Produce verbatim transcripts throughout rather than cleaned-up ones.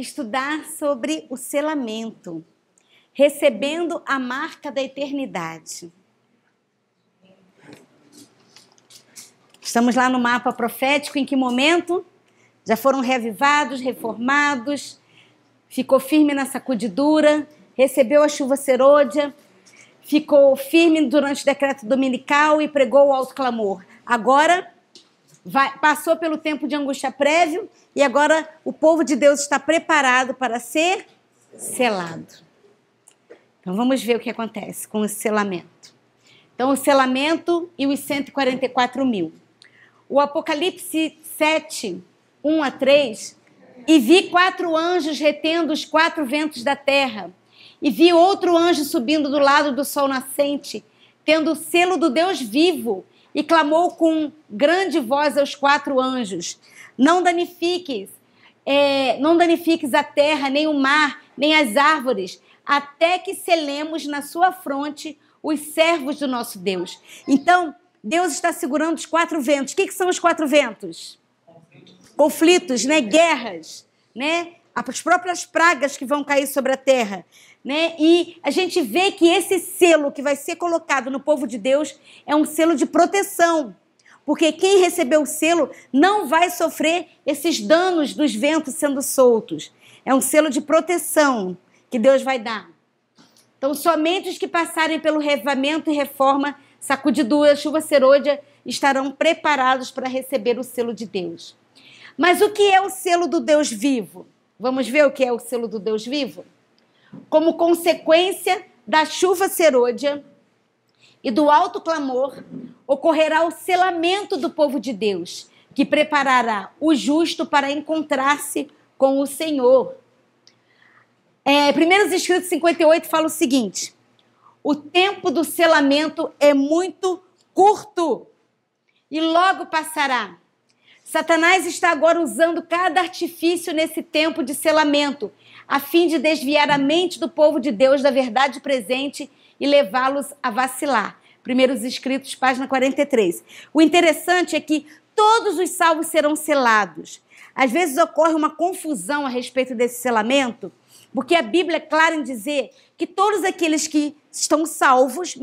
estudar sobre o selamento, recebendo a marca da eternidade. Estamos lá no mapa profético, em que momento? Já foram reavivados, reformados, ficou firme na sacudidura, recebeu a chuva serôdia, ficou firme durante o decreto dominical e pregou o alto clamor. Agora, vai, passou pelo tempo de angústia prévio e agora o povo de Deus está preparado para ser selado. Então vamos ver o que acontece com o selamento. Então o selamento e os cento e quarenta e quatro mil. O Apocalipse sete, um a três, e vi quatro anjos retendo os quatro ventos da terra, e vi outro anjo subindo do lado do sol nascente, tendo o selo do Deus vivo, e clamou com grande voz aos quatro anjos: não danifiques, é, não danifiques a terra, nem o mar, nem as árvores, até que selemos na sua fronte os servos do nosso Deus. Então, Deus está segurando os quatro ventos. O que, que são os quatro ventos? Conflitos, né? Guerras, né? As próprias pragas que vão cair sobre a terra, né? E a gente vê que esse selo que vai ser colocado no povo de Deus é um selo de proteção, porque quem recebeu o selo não vai sofrer esses danos dos ventos sendo soltos. É um selo de proteção que Deus vai dar. Então, somente os que passarem pelo revivamento e reforma, sacudidura, chuva serôdia, estarão preparados para receber o selo de Deus. Mas o que é o selo do Deus vivo? Vamos ver o que é o selo do Deus vivo? Como consequência da chuva serôdia e do alto clamor, ocorrerá o selamento do povo de Deus, que preparará o justo para encontrar-se com o Senhor. É, Primeiros Escritos cinquenta e oito fala o seguinte: o tempo do selamento é muito curto e logo passará. Satanás está agora usando cada artifício nesse tempo de selamento, a fim de desviar a mente do povo de Deus da verdade presente e levá-los a vacilar. Primeiros Escritos, página quarenta e três. O interessante é que todos os salvos serão selados. Às vezes ocorre uma confusão a respeito desse selamento, porque a Bíblia é clara em dizer que todos aqueles que estão salvos,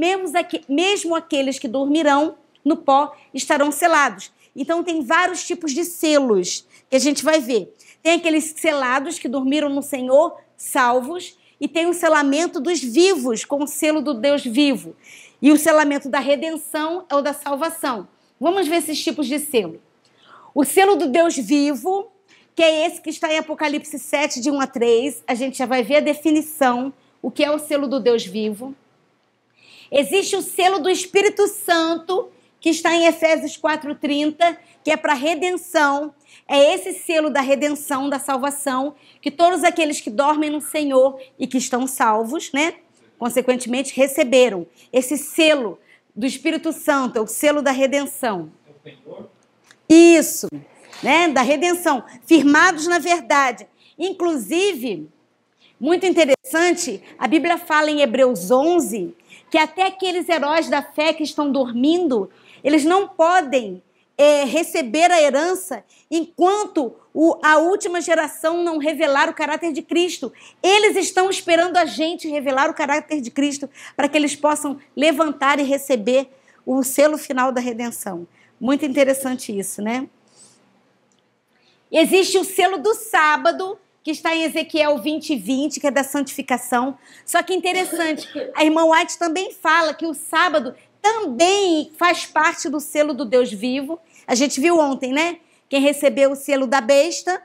mesmo aqueles que dormirão no pó, estarão selados. Então, tem vários tipos de selos que a gente vai ver. Tem aqueles selados que dormiram no Senhor, salvos, e tem o selamento dos vivos, com o selo do Deus vivo. E o selamento da redenção é o da salvação. Vamos ver esses tipos de selo. O selo do Deus vivo, que é esse que está em Apocalipse sete, de um a três, a gente já vai ver a definição, o que é o selo do Deus vivo. Existe o selo do Espírito Santo, que está em Efésios quatro, trinta, que é para redenção. É esse selo da redenção, da salvação, que todos aqueles que dormem no Senhor e que estão salvos, né, consequentemente, receberam. Esse selo do Espírito Santo é o selo da redenção. Isso, né, da redenção, firmados na verdade. Inclusive, muito interessante, a Bíblia fala em Hebreus onze, que até aqueles heróis da fé que estão dormindo, eles não podem é, receber a herança enquanto o, a última geração não revelar o caráter de Cristo. Eles estão esperando a gente revelar o caráter de Cristo para que eles possam levantar e receber o selo final da redenção. Muito interessante isso, né? Existe o selo do sábado, que está em Ezequiel vinte, vinte, que é da santificação. Só que interessante, a irmã White também fala que o sábado também faz parte do selo do Deus vivo. A gente viu ontem, né? Quem recebeu o selo da besta,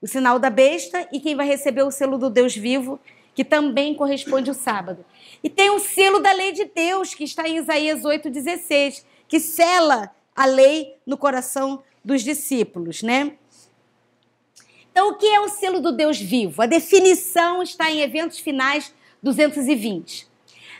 o sinal da besta, e quem vai receber o selo do Deus vivo, que também corresponde ao sábado. E tem o selo da lei de Deus, que está em Isaías oito, dezesseis, que sela a lei no coração dos discípulos, né? Então, o que é o selo do Deus vivo? A definição está em Eventos Finais duzentos e vinte.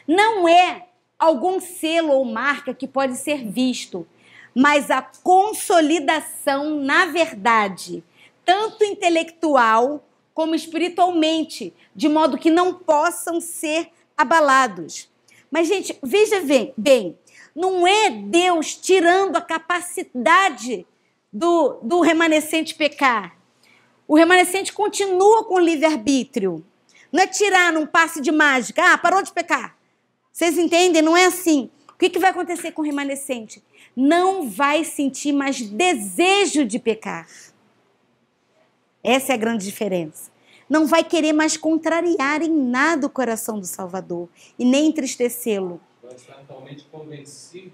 Não é algum selo ou marca que pode ser visto, mas a consolidação na verdade, tanto intelectual como espiritualmente, de modo que não possam ser abalados. Mas, gente, veja bem, não é Deus tirando a capacidade do, do remanescente pecar. O remanescente continua com o livre-arbítrio. Não é tirar num passe de mágica. Ah, parou de pecar. Vocês entendem? Não é assim. O que, que vai acontecer com o remanescente? Não vai sentir mais desejo de pecar. Essa é a grande diferença. Não vai querer mais contrariar em nada o coração do Salvador e nem entristecê-lo. Vai estar totalmente convencido,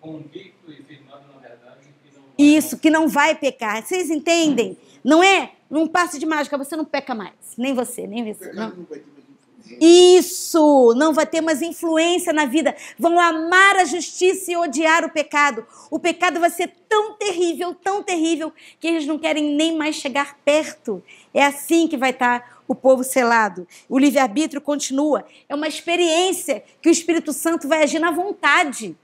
convicto e firmado na verdade que não vai... Isso, que não vai pecar. Vocês entendem? Não é num passo de mágica, você não peca mais. Nem você, nem você. Não. Não vai ter mais influência. Isso, não vai ter mais influência na vida. Vão amar a justiça e odiar o pecado. O pecado vai ser tão terrível, tão terrível, que eles não querem nem mais chegar perto. É assim que vai estar o povo selado. O livre-arbítrio continua. É uma experiência que o Espírito Santo vai agir na vontade.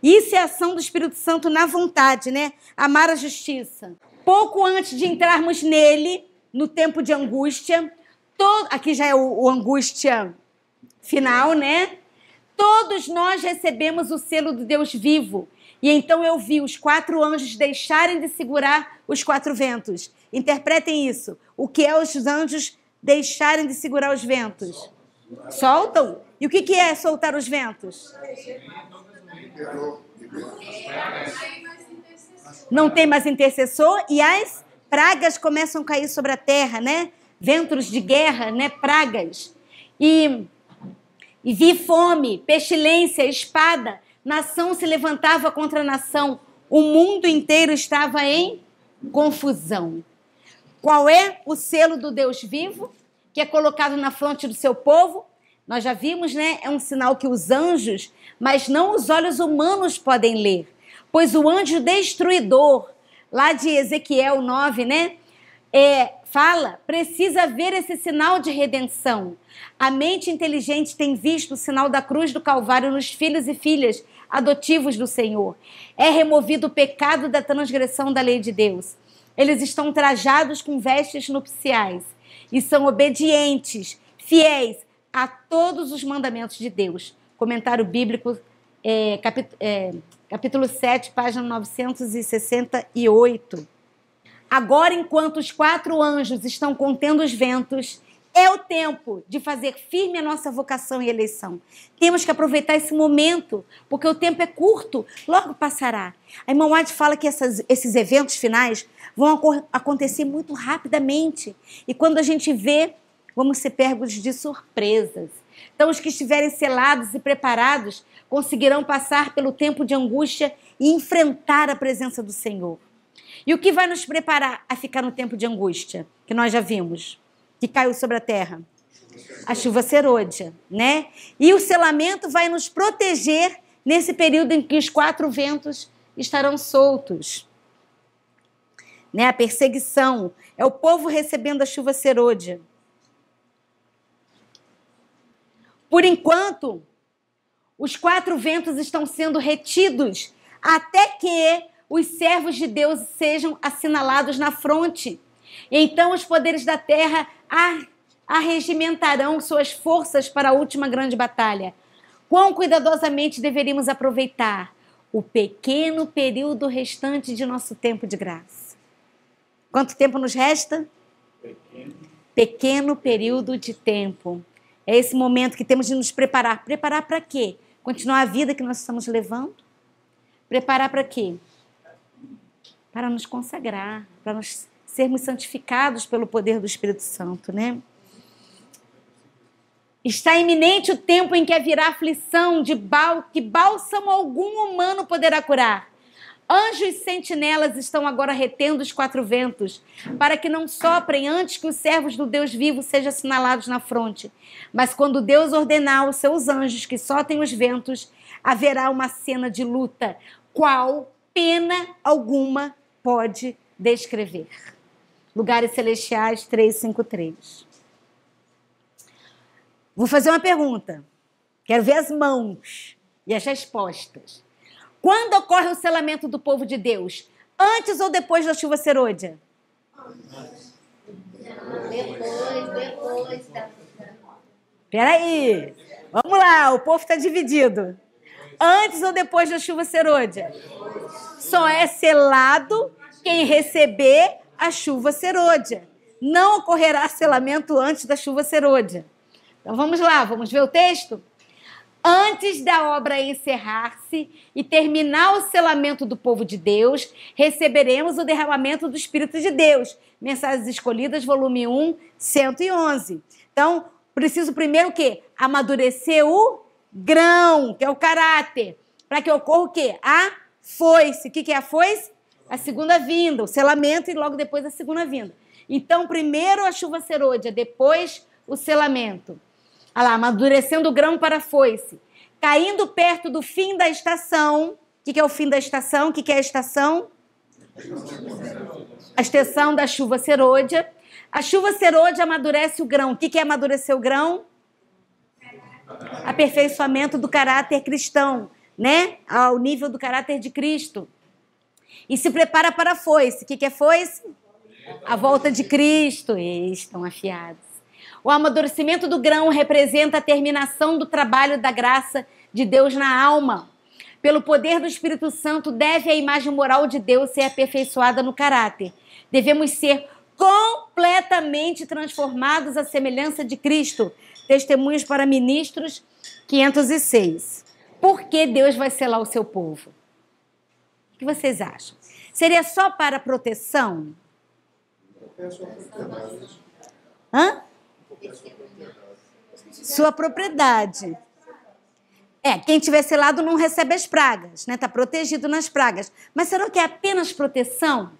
Isso é a ação do Espírito Santo na vontade, né? Amar a justiça. Pouco antes de entrarmos nele, no tempo de angústia, todo, aqui já é o, o angústia final, né? Todos nós recebemos o selo do Deus vivo. E então eu vi os quatro anjos deixarem de segurar os quatro ventos. Interpretem isso. O que é os anjos deixarem de segurar os ventos? Soltam? E o que é soltar os ventos? Não tem mais intercessor e as pragas começam a cair sobre a terra, né? Ventos de guerra, né? Pragas. E, e vi fome, pestilência, espada. Nação se levantava contra a nação. O mundo inteiro estava em confusão. Qual é o selo do Deus vivo que é colocado na fronte do seu povo? Nós já vimos, né? É um sinal que os anjos, mas não os olhos humanos podem ler. Pois o anjo destruidor, lá de Ezequiel nove, né, é, fala, precisa ver esse sinal de redenção. A mente inteligente tem visto o sinal da cruz do Calvário nos filhos e filhas adotivos do Senhor. É removido o pecado da transgressão da lei de Deus. Eles estão trajados com vestes nupciais e são obedientes, fiéis a todos os mandamentos de Deus. Comentário Bíblico é, capítulo... É, Capítulo sete, página novecentos e sessenta e oito. Agora, enquanto os quatro anjos estão contendo os ventos, é o tempo de fazer firme a nossa vocação e eleição. Temos que aproveitar esse momento, porque o tempo é curto, logo passará. A irmã White fala que essas, esses eventos finais vão acontecer muito rapidamente. E quando a gente vê, vamos ser pegos de surpresas. Então, os que estiverem selados e preparados conseguirão passar pelo tempo de angústia e enfrentar a presença do Senhor. E o que vai nos preparar a ficar no tempo de angústia? Que nós já vimos, que caiu sobre a terra. A chuva serôdia, né? E o selamento vai nos proteger nesse período em que os quatro ventos estarão soltos. Né? A perseguição é o povo recebendo a chuva serôdia. Por enquanto, os quatro ventos estão sendo retidos até que os servos de Deus sejam assinalados na fronte. Então os poderes da terra arregimentarão suas forças para a última grande batalha. Quão cuidadosamente deveríamos aproveitar o pequeno período restante de nosso tempo de graça. Quanto tempo nos resta? Pequeno, pequeno período de tempo. É esse momento que temos de nos preparar. Preparar para quê? Continuar a vida que nós estamos levando? Preparar para quê? Para nos consagrar, para nós sermos santificados pelo poder do Espírito Santo, né? Está iminente o tempo em que haverá aflição de bal... que bálsamo algum humano poderá curar. Anjos e sentinelas estão agora retendo os quatro ventos, para que não soprem antes que os servos do Deus vivo sejam assinalados na fronte. Mas quando Deus ordenar aos seus anjos que soltem os ventos, haverá uma cena de luta, qual pena alguma pode descrever. Lugares Celestiais três, cinco, três. Vou fazer uma pergunta. Quero ver as mãos e as respostas. Quando ocorre o selamento do povo de Deus? Antes ou depois da chuva serôdia? Depois, depois da... Peraí, vamos lá, o povo está dividido. Antes ou depois da chuva serôdia? Só é selado quem receber a chuva serôdia. não ocorrerá selamento antes da chuva serôdia. Então vamos lá, vamos ver o texto? Antes da obra encerrar-se e terminar o selamento do povo de Deus, receberemos o derramamento do Espírito de Deus. Mensagens Escolhidas, volume um, cento e onze. Então, preciso primeiro o quê? Amadurecer o grão, que é o caráter, para que ocorra o quê? A foice. O que é a foice? A segunda vinda, o selamento e logo depois a segunda vinda. Então, primeiro a chuva serôdia, depois o selamento. Olha lá, amadurecendo o grão para a foice. Caindo perto do fim da estação. O que, que é o fim da estação? O que, que é a estação? A estação da chuva serôdia. A chuva serôdia amadurece o grão. O que, que é amadurecer o grão? Aperfeiçoamento do caráter cristão, né? Ao nível do caráter de Cristo. E se prepara para a foice. O que, que é foice? A volta de Cristo. Eles estão afiados. O amadurecimento do grão representa a terminação do trabalho da graça de Deus na alma. Pelo poder do Espírito Santo, deve a imagem moral de Deus ser aperfeiçoada no caráter. Devemos ser completamente transformados à semelhança de Cristo. Testemunhos para ministros, quinhentos e seis. Por que Deus vai selar o seu povo? O que vocês acham? Seria só para proteção? Hã? Sua propriedade. É, quem tiver selado não recebe as pragas, né? Está protegido nas pragas. Mas será que é apenas proteção?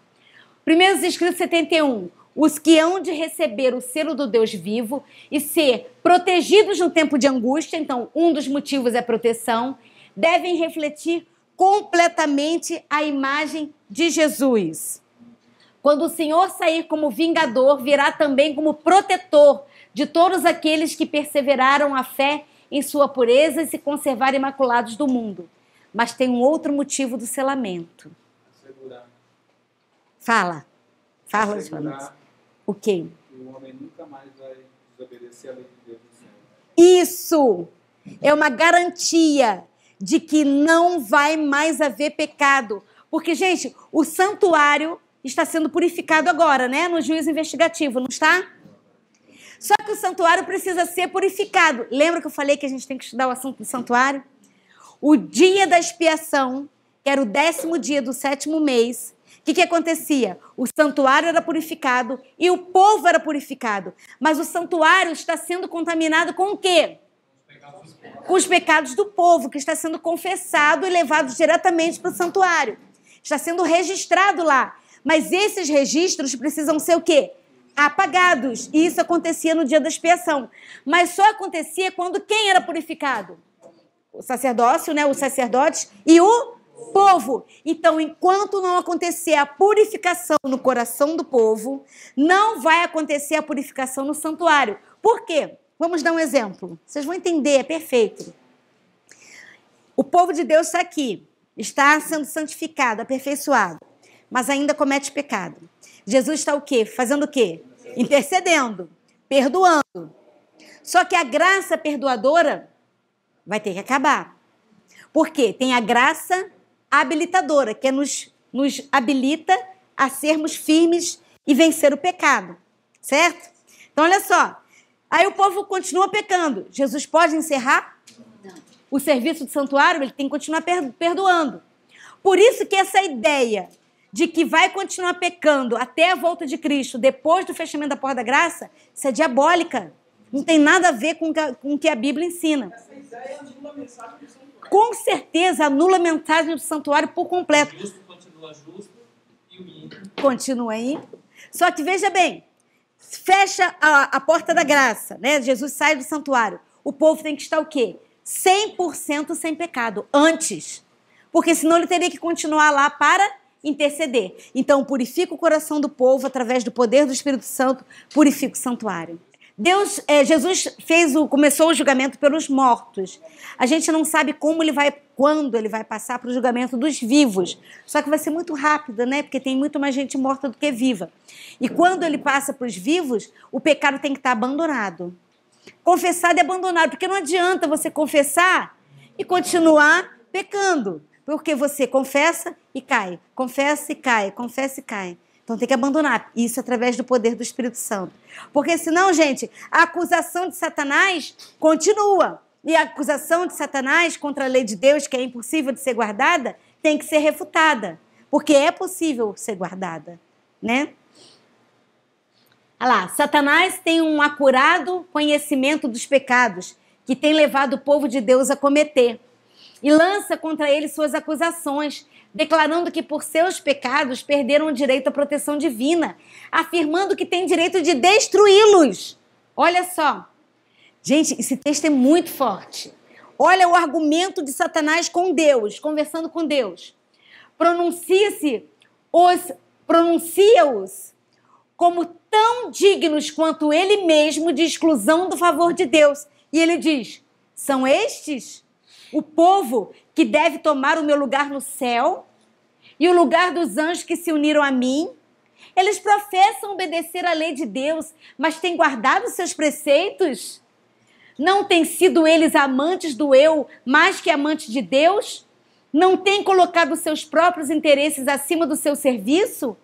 Primeiros Escritos setenta e um. Os que hão de receber o selo do Deus vivo e ser protegidos no tempo de angústia, então um dos motivos é proteção, devem refletir completamente a imagem de Jesus. Quando o Senhor sair como vingador, virá também como protetor de todos aqueles que perseveraram a fé em sua pureza e se conservaram imaculados do mundo. Mas tem um outro motivo do selamento. Assegurar. Fala. Fala, Jonas. O quê? O homem nunca mais vai desobedecer a lei de Deus do céu. Isso é uma garantia de que não vai mais haver pecado. Porque, gente, o santuário está sendo purificado agora, né? No juízo investigativo, não está? Só que o santuário precisa ser purificado. Lembra que eu falei que a gente tem que estudar o assunto do santuário? O dia da expiação, que era o décimo dia do sétimo mês, o que, que acontecia? O santuário era purificado e o povo era purificado. Mas o santuário está sendo contaminado com o quê? Com os pecados do povo, que está sendo confessado e levado diretamente para o santuário. Está sendo registrado lá. Mas esses registros precisam ser o quê? Apagados. E isso acontecia no dia da expiação. Mas só acontecia quando quem era purificado? O sacerdócio, né? Os sacerdotes e o povo. Então, enquanto não acontecer a purificação no coração do povo, não vai acontecer a purificação no santuário. Por quê? Vamos dar um exemplo. Vocês vão entender, é perfeito. O povo de Deus está aqui. Está sendo santificado, aperfeiçoado. Mas ainda comete pecado. Jesus está o quê? Fazendo o quê? Intercedendo, perdoando. Só que a graça perdoadora vai ter que acabar. Por quê? Tem a graça habilitadora, que nos, nos habilita a sermos firmes e vencer o pecado. Certo? Então, olha só. Aí o povo continua pecando. Jesus pode encerrar? Não. O serviço do santuário, ele tem que continuar perdoando. Por isso que essa ideia de que vai continuar pecando até a volta de Cristo, depois do fechamento da porta da graça, isso é diabólica. Não tem nada a ver com o que a Bíblia ensina. Essa ideia anula a mensagem do santuário. Com certeza, anula a mensagem do santuário por completo. O justo continua justo e o ímpio continua aí. Só que veja bem, fecha a, a porta da graça, né? Jesus sai do santuário. O povo tem que estar o quê? cem por cento sem pecado, antes. Porque senão ele teria que continuar lá para interceder. Então, purifica o coração do povo através do poder do Espírito Santo, purifica o santuário. Deus, é, Jesus fez o, começou o julgamento pelos mortos. A gente não sabe como ele vai, quando ele vai passar para o julgamento dos vivos. Só que vai ser muito rápido, né? Porque tem muito mais gente morta do que viva. E quando ele passa para os vivos, o pecado tem que estar abandonado. Confessado e abandonado. Porque não adianta você confessar e continuar pecando. Porque você confessa e cai, confessa e cai, confessa e cai. Então tem que abandonar isso através do poder do Espírito Santo. Porque senão, gente, a acusação de Satanás continua. E a acusação de Satanás contra a lei de Deus, que é impossível de ser guardada, tem que ser refutada. Porque é possível ser guardada, né? Olha lá, Satanás tem um acurado conhecimento dos pecados que tem levado o povo de Deus a cometer. E lança contra ele suas acusações, declarando que por seus pecados perderam o direito à proteção divina, afirmando que tem direito de destruí-los. Olha só. Gente, esse texto é muito forte. Olha o argumento de Satanás com Deus, conversando com Deus. Pronuncia-se os, pronuncia-os como tão dignos quanto ele mesmo de exclusão do favor de Deus. E ele diz, são estes o povo que deve tomar o meu lugar no céu e o lugar dos anjos que se uniram a mim? Eles professam obedecer à lei de Deus, mas têm guardado seus preceitos? Não têm sido eles amantes do eu mais que amantes de Deus? Não têm colocado seus próprios interesses acima do seu serviço?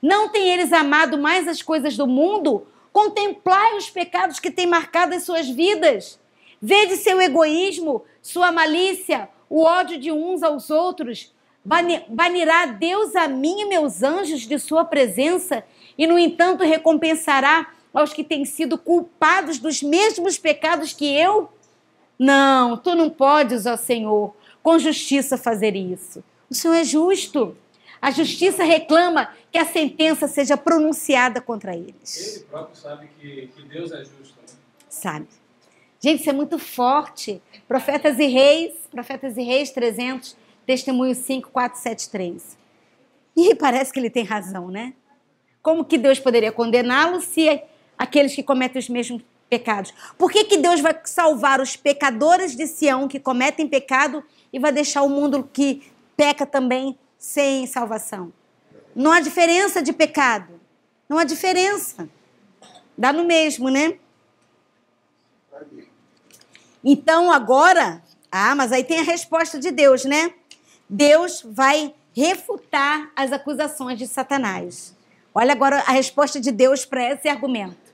Não têm eles amado mais as coisas do mundo? Contemplai os pecados que têm marcado as suas vidas. Vede seu egoísmo, sua malícia, o ódio de uns aos outros. Banirá Deus a mim e meus anjos de sua presença e, no entanto, recompensará aos que têm sido culpados dos mesmos pecados que eu? Não, tu não podes, ó Senhor, com justiça fazer isso. O Senhor é justo. A justiça reclama que a sentença seja pronunciada contra eles. Ele próprio sabe que, que Deus é justo. Né? Sabe. Gente, isso é muito forte. Profetas e Reis, Profetas e Reis trezentos, Testemunho cinco, quatro, sete, três. E parece que ele tem razão, né? Como que Deus poderia condená-lo se aqueles que cometem os mesmos pecados? Por que que Deus vai salvar os pecadores de Sião que cometem pecado e vai deixar o mundo que peca também sem salvação? Não há diferença de pecado. Não há diferença. Dá no mesmo, né? Então agora, ah, mas aí tem a resposta de Deus, né? Deus vai refutar as acusações de Satanás. Olha agora a resposta de Deus para esse argumento.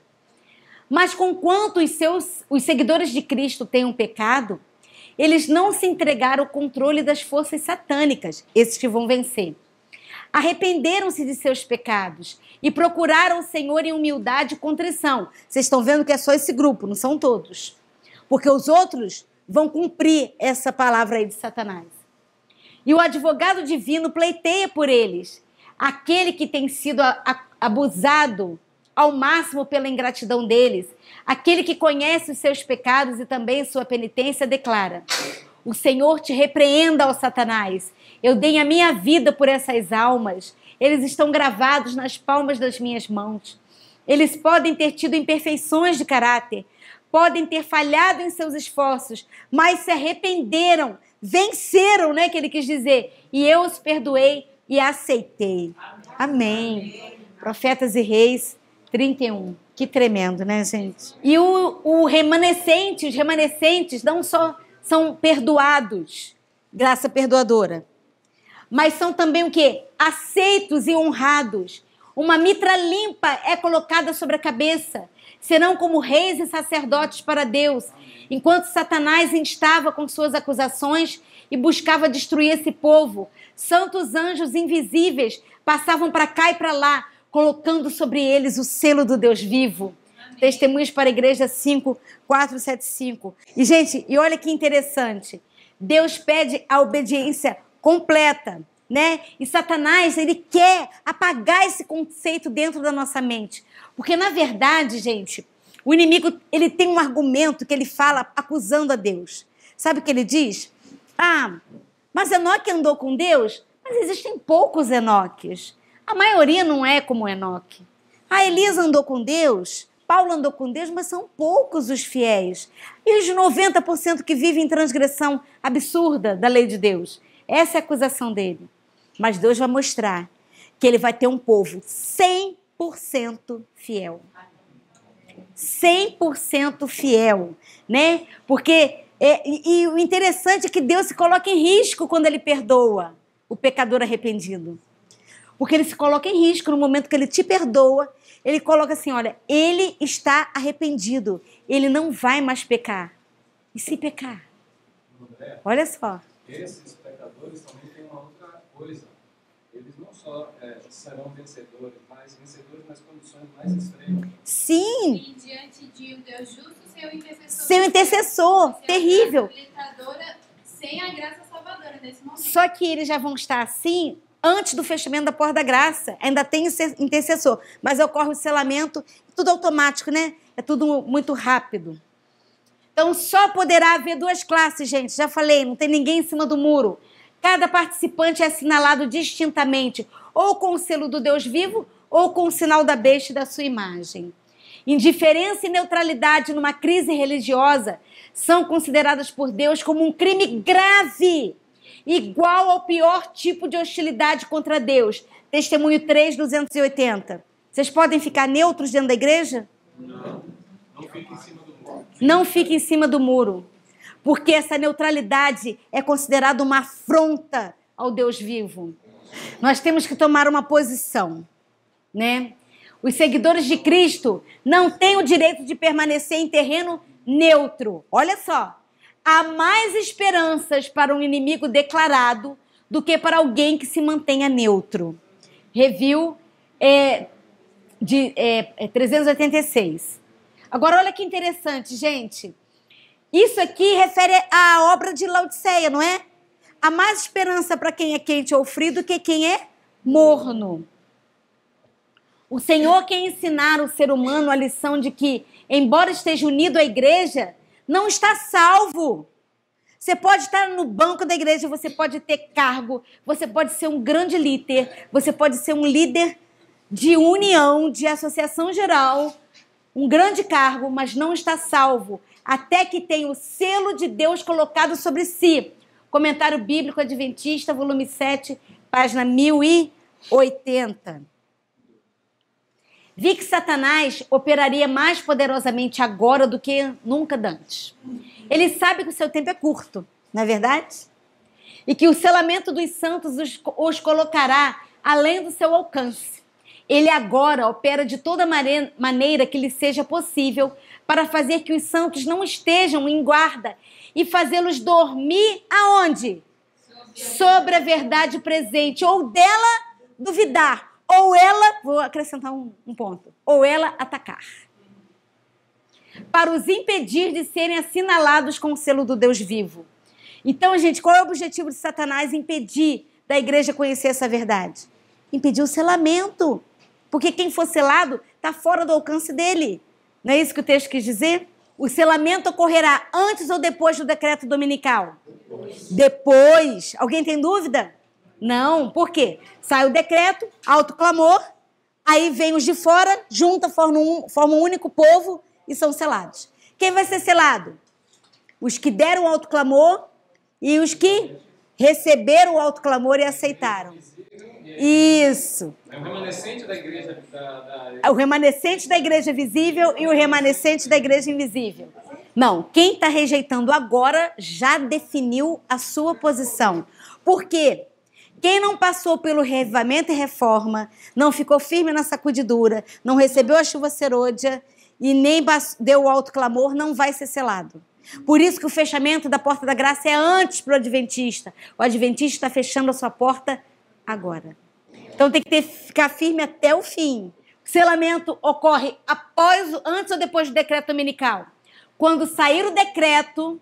Mas conquanto os seus, os seguidores de Cristo tenham pecado, eles não se entregaram ao controle das forças satânicas, esses que vão vencer. Arrependeram-se de seus pecados e procuraram o Senhor em humildade e contrição. Vocês estão vendo que é só esse grupo, não são todos. Porque os outros vão cumprir essa palavra aí de Satanás. E o advogado divino pleiteia por eles, aquele que tem sido abusado ao máximo pela ingratidão deles, aquele que conhece os seus pecados e também sua penitência, declara, o Senhor te repreenda, ó Satanás, eu dei a minha vida por essas almas, eles estão gravados nas palmas das minhas mãos, eles podem ter tido imperfeições de caráter, podem ter falhado em seus esforços, mas se arrependeram, venceram, né, que ele quis dizer, e eu os perdoei e aceitei. Amém. Amém. Profetas e Reis trinta e um. Que tremendo, né, gente? E o, o remanescente, os remanescentes não só são perdoados, graça perdoadora, mas são também o quê? Aceitos e honrados. Uma mitra limpa é colocada sobre a cabeça. Serão como reis e sacerdotes para Deus, enquanto Satanás instava com suas acusações e buscava destruir esse povo. Santos anjos invisíveis passavam para cá e para lá, colocando sobre eles o selo do Deus vivo. Amém. Testemunhos para a Igreja cinco, quatro, sete, cinco. E, gente, e olha que interessante. Deus pede a obediência completa, né? E Satanás, ele quer apagar esse conceito dentro da nossa mente. Porque, na verdade, gente, o inimigo, ele tem um argumento que ele fala acusando a Deus. Sabe o que ele diz? Ah, mas Enoque andou com Deus? Mas existem poucos Enoques. A maioria não é como Enoque. Ah, Elias andou com Deus, Paulo andou com Deus, mas são poucos os fiéis. E os noventa por cento que vivem em transgressão absurda da lei de Deus. Essa é a acusação dele. Mas Deus vai mostrar que ele vai ter um povo cem por cento fiel. cem por cento fiel, né? Porque, é, e, e o interessante é que Deus se coloca em risco quando ele perdoa o pecador arrependido. Porque ele se coloca em risco no momento que ele te perdoa. Ele coloca assim, olha, ele está arrependido. Ele não vai mais pecar. E se pecar? André, olha só. Esses pecadores também têm uma outra coisa. Eles não só é, serão vencedores, mas vencedores nas condições mais extremas. Sim. E diante de um Deus justo, seu intercessor. Seu intercessor, seu terrível. Sem a graça salvadora nesse momento. Só que eles já vão estar assim antes do fechamento da porta da graça. Ainda tem intercessor, mas ocorre o selamento, tudo automático, né? É tudo muito rápido. Então só poderá haver duas classes, gente. Já falei, não tem ninguém em cima do muro. Cada participante é assinalado distintamente, ou com o selo do Deus vivo, ou com o sinal da besta e da sua imagem. Indiferença e neutralidade numa crise religiosa são consideradas por Deus como um crime grave, igual ao pior tipo de hostilidade contra Deus. Testemunho três, duzentos e oitenta. Vocês podem ficar neutros dentro da igreja? Não, não fique em cima do muro. Não fique em cima do muro. Porque essa neutralidade é considerada uma afronta ao Deus vivo. Nós temos que tomar uma posição, né? Os seguidores de Cristo não têm o direito de permanecer em terreno neutro. Olha só, há mais esperanças para um inimigo declarado do que para alguém que se mantenha neutro. Review é, de, é, é trezentos e oitenta e seis. Agora, olha que interessante, gente. Isso aqui refere à obra de Laodiceia, não é? Há mais esperança para quem é quente ou frio do que quem é morno. O Senhor quer ensinar o ser humano a lição de que, embora esteja unido à igreja, não está salvo. Você pode estar no banco da igreja, você pode ter cargo, você pode ser um grande líder, você pode ser um líder de união, de associação geral, um grande cargo, mas não está salvo. Até que tem o selo de Deus colocado sobre si. Comentário Bíblico Adventista, volume sete, página mil e oitenta. Vi que Satanás operaria mais poderosamente agora do que nunca antes. Ele sabe que o seu tempo é curto, não é verdade? E que o selamento dos santos os, os colocará além do seu alcance. Ele agora opera de toda maneira que lhe seja possível para fazer que os santos não estejam em guarda e fazê-los dormir aonde? Sobre a verdade presente, ou dela duvidar, ou ela, vou acrescentar um, um ponto, ou ela atacar. Para os impedir de serem assinalados com o selo do Deus vivo. Então, gente, qual é o objetivo de Satanás? Impedir da igreja conhecer essa verdade. Impedir o selamento. Porque quem for selado está fora do alcance dele. Não é isso que o texto quis dizer? O selamento ocorrerá antes ou depois do decreto dominical? Depois. Depois. Alguém tem dúvida? Não. Por quê? Sai o decreto, alto clamor, aí vem os de fora, junta, formam um, formam um único povo e são selados. Quem vai ser selado? Os que deram alto clamor e os que receberam o alto clamor e aceitaram. Isso. É o remanescente da igreja da, da... É o remanescente da igreja visível e o remanescente da igreja invisível. Não, quem está rejeitando agora já definiu a sua posição. Por quê? Quem não passou pelo revivamento e reforma, não ficou firme na sacudidura, não recebeu a chuva serôdia e nem deu o alto clamor, não vai ser selado. Por isso que o fechamento da porta da graça é antes para o adventista. O adventista está fechando a sua porta agora. Então tem que ter, ficar firme até o fim. O selamento ocorre após, antes ou depois do decreto dominical. Quando sair o decreto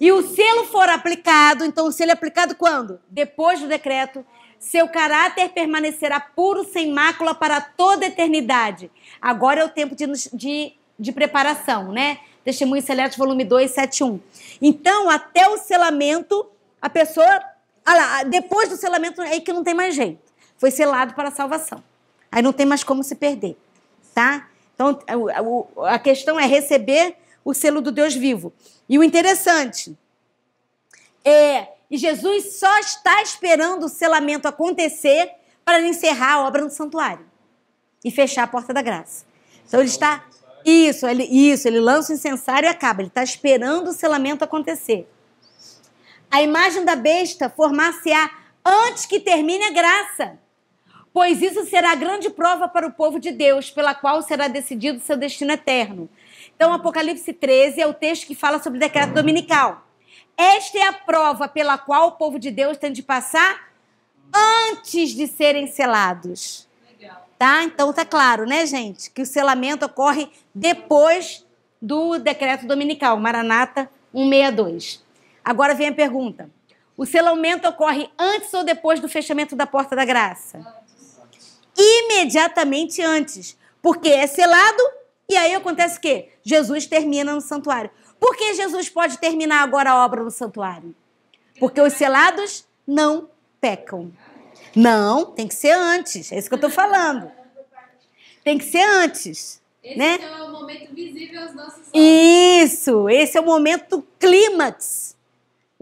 e o selo for aplicado, então o selo é aplicado quando? Depois do decreto, seu caráter permanecerá puro, sem mácula, para toda a eternidade. Agora é o tempo de, de, de preparação, né? Testemunhos Seletos, volume dois, sete, um. Então, até o selamento, a pessoa... Ah lá, depois do selamento, aí que não tem mais jeito. Foi selado para a salvação. Aí não tem mais como se perder, tá? Então, a questão é receber o selo do Deus vivo. E o interessante é que Jesus só está esperando o selamento acontecer para encerrar a obra no santuário e fechar a porta da graça. Então, ele está... Isso, ele, isso, ele lança o incensário e acaba. Ele está esperando o selamento acontecer. A imagem da besta formar-se-á antes que termine a graça. pois isso será grande prova para o povo de Deus, pela qual será decidido seu destino eterno. Então, Apocalipse treze é o texto que fala sobre o decreto dominical. Esta é a prova pela qual o povo de Deus tem de passar antes de serem selados. Legal. Tá? Então, tá claro, né, gente? Que o selamento ocorre depois do decreto dominical, Maranata cento e sessenta e dois. Agora vem a pergunta. O selamento ocorre antes ou depois do fechamento da porta da graça? Imediatamente antes. Porque é selado e aí acontece o quê? Jesus termina no santuário. Por que Jesus pode terminar agora a obra no santuário? Porque os selados não pecam. Não, tem que ser antes. É isso que eu estou falando. Tem que ser antes. Esse, né? É o momento visível aos nossos olhos. Isso, esse é o momento clímax.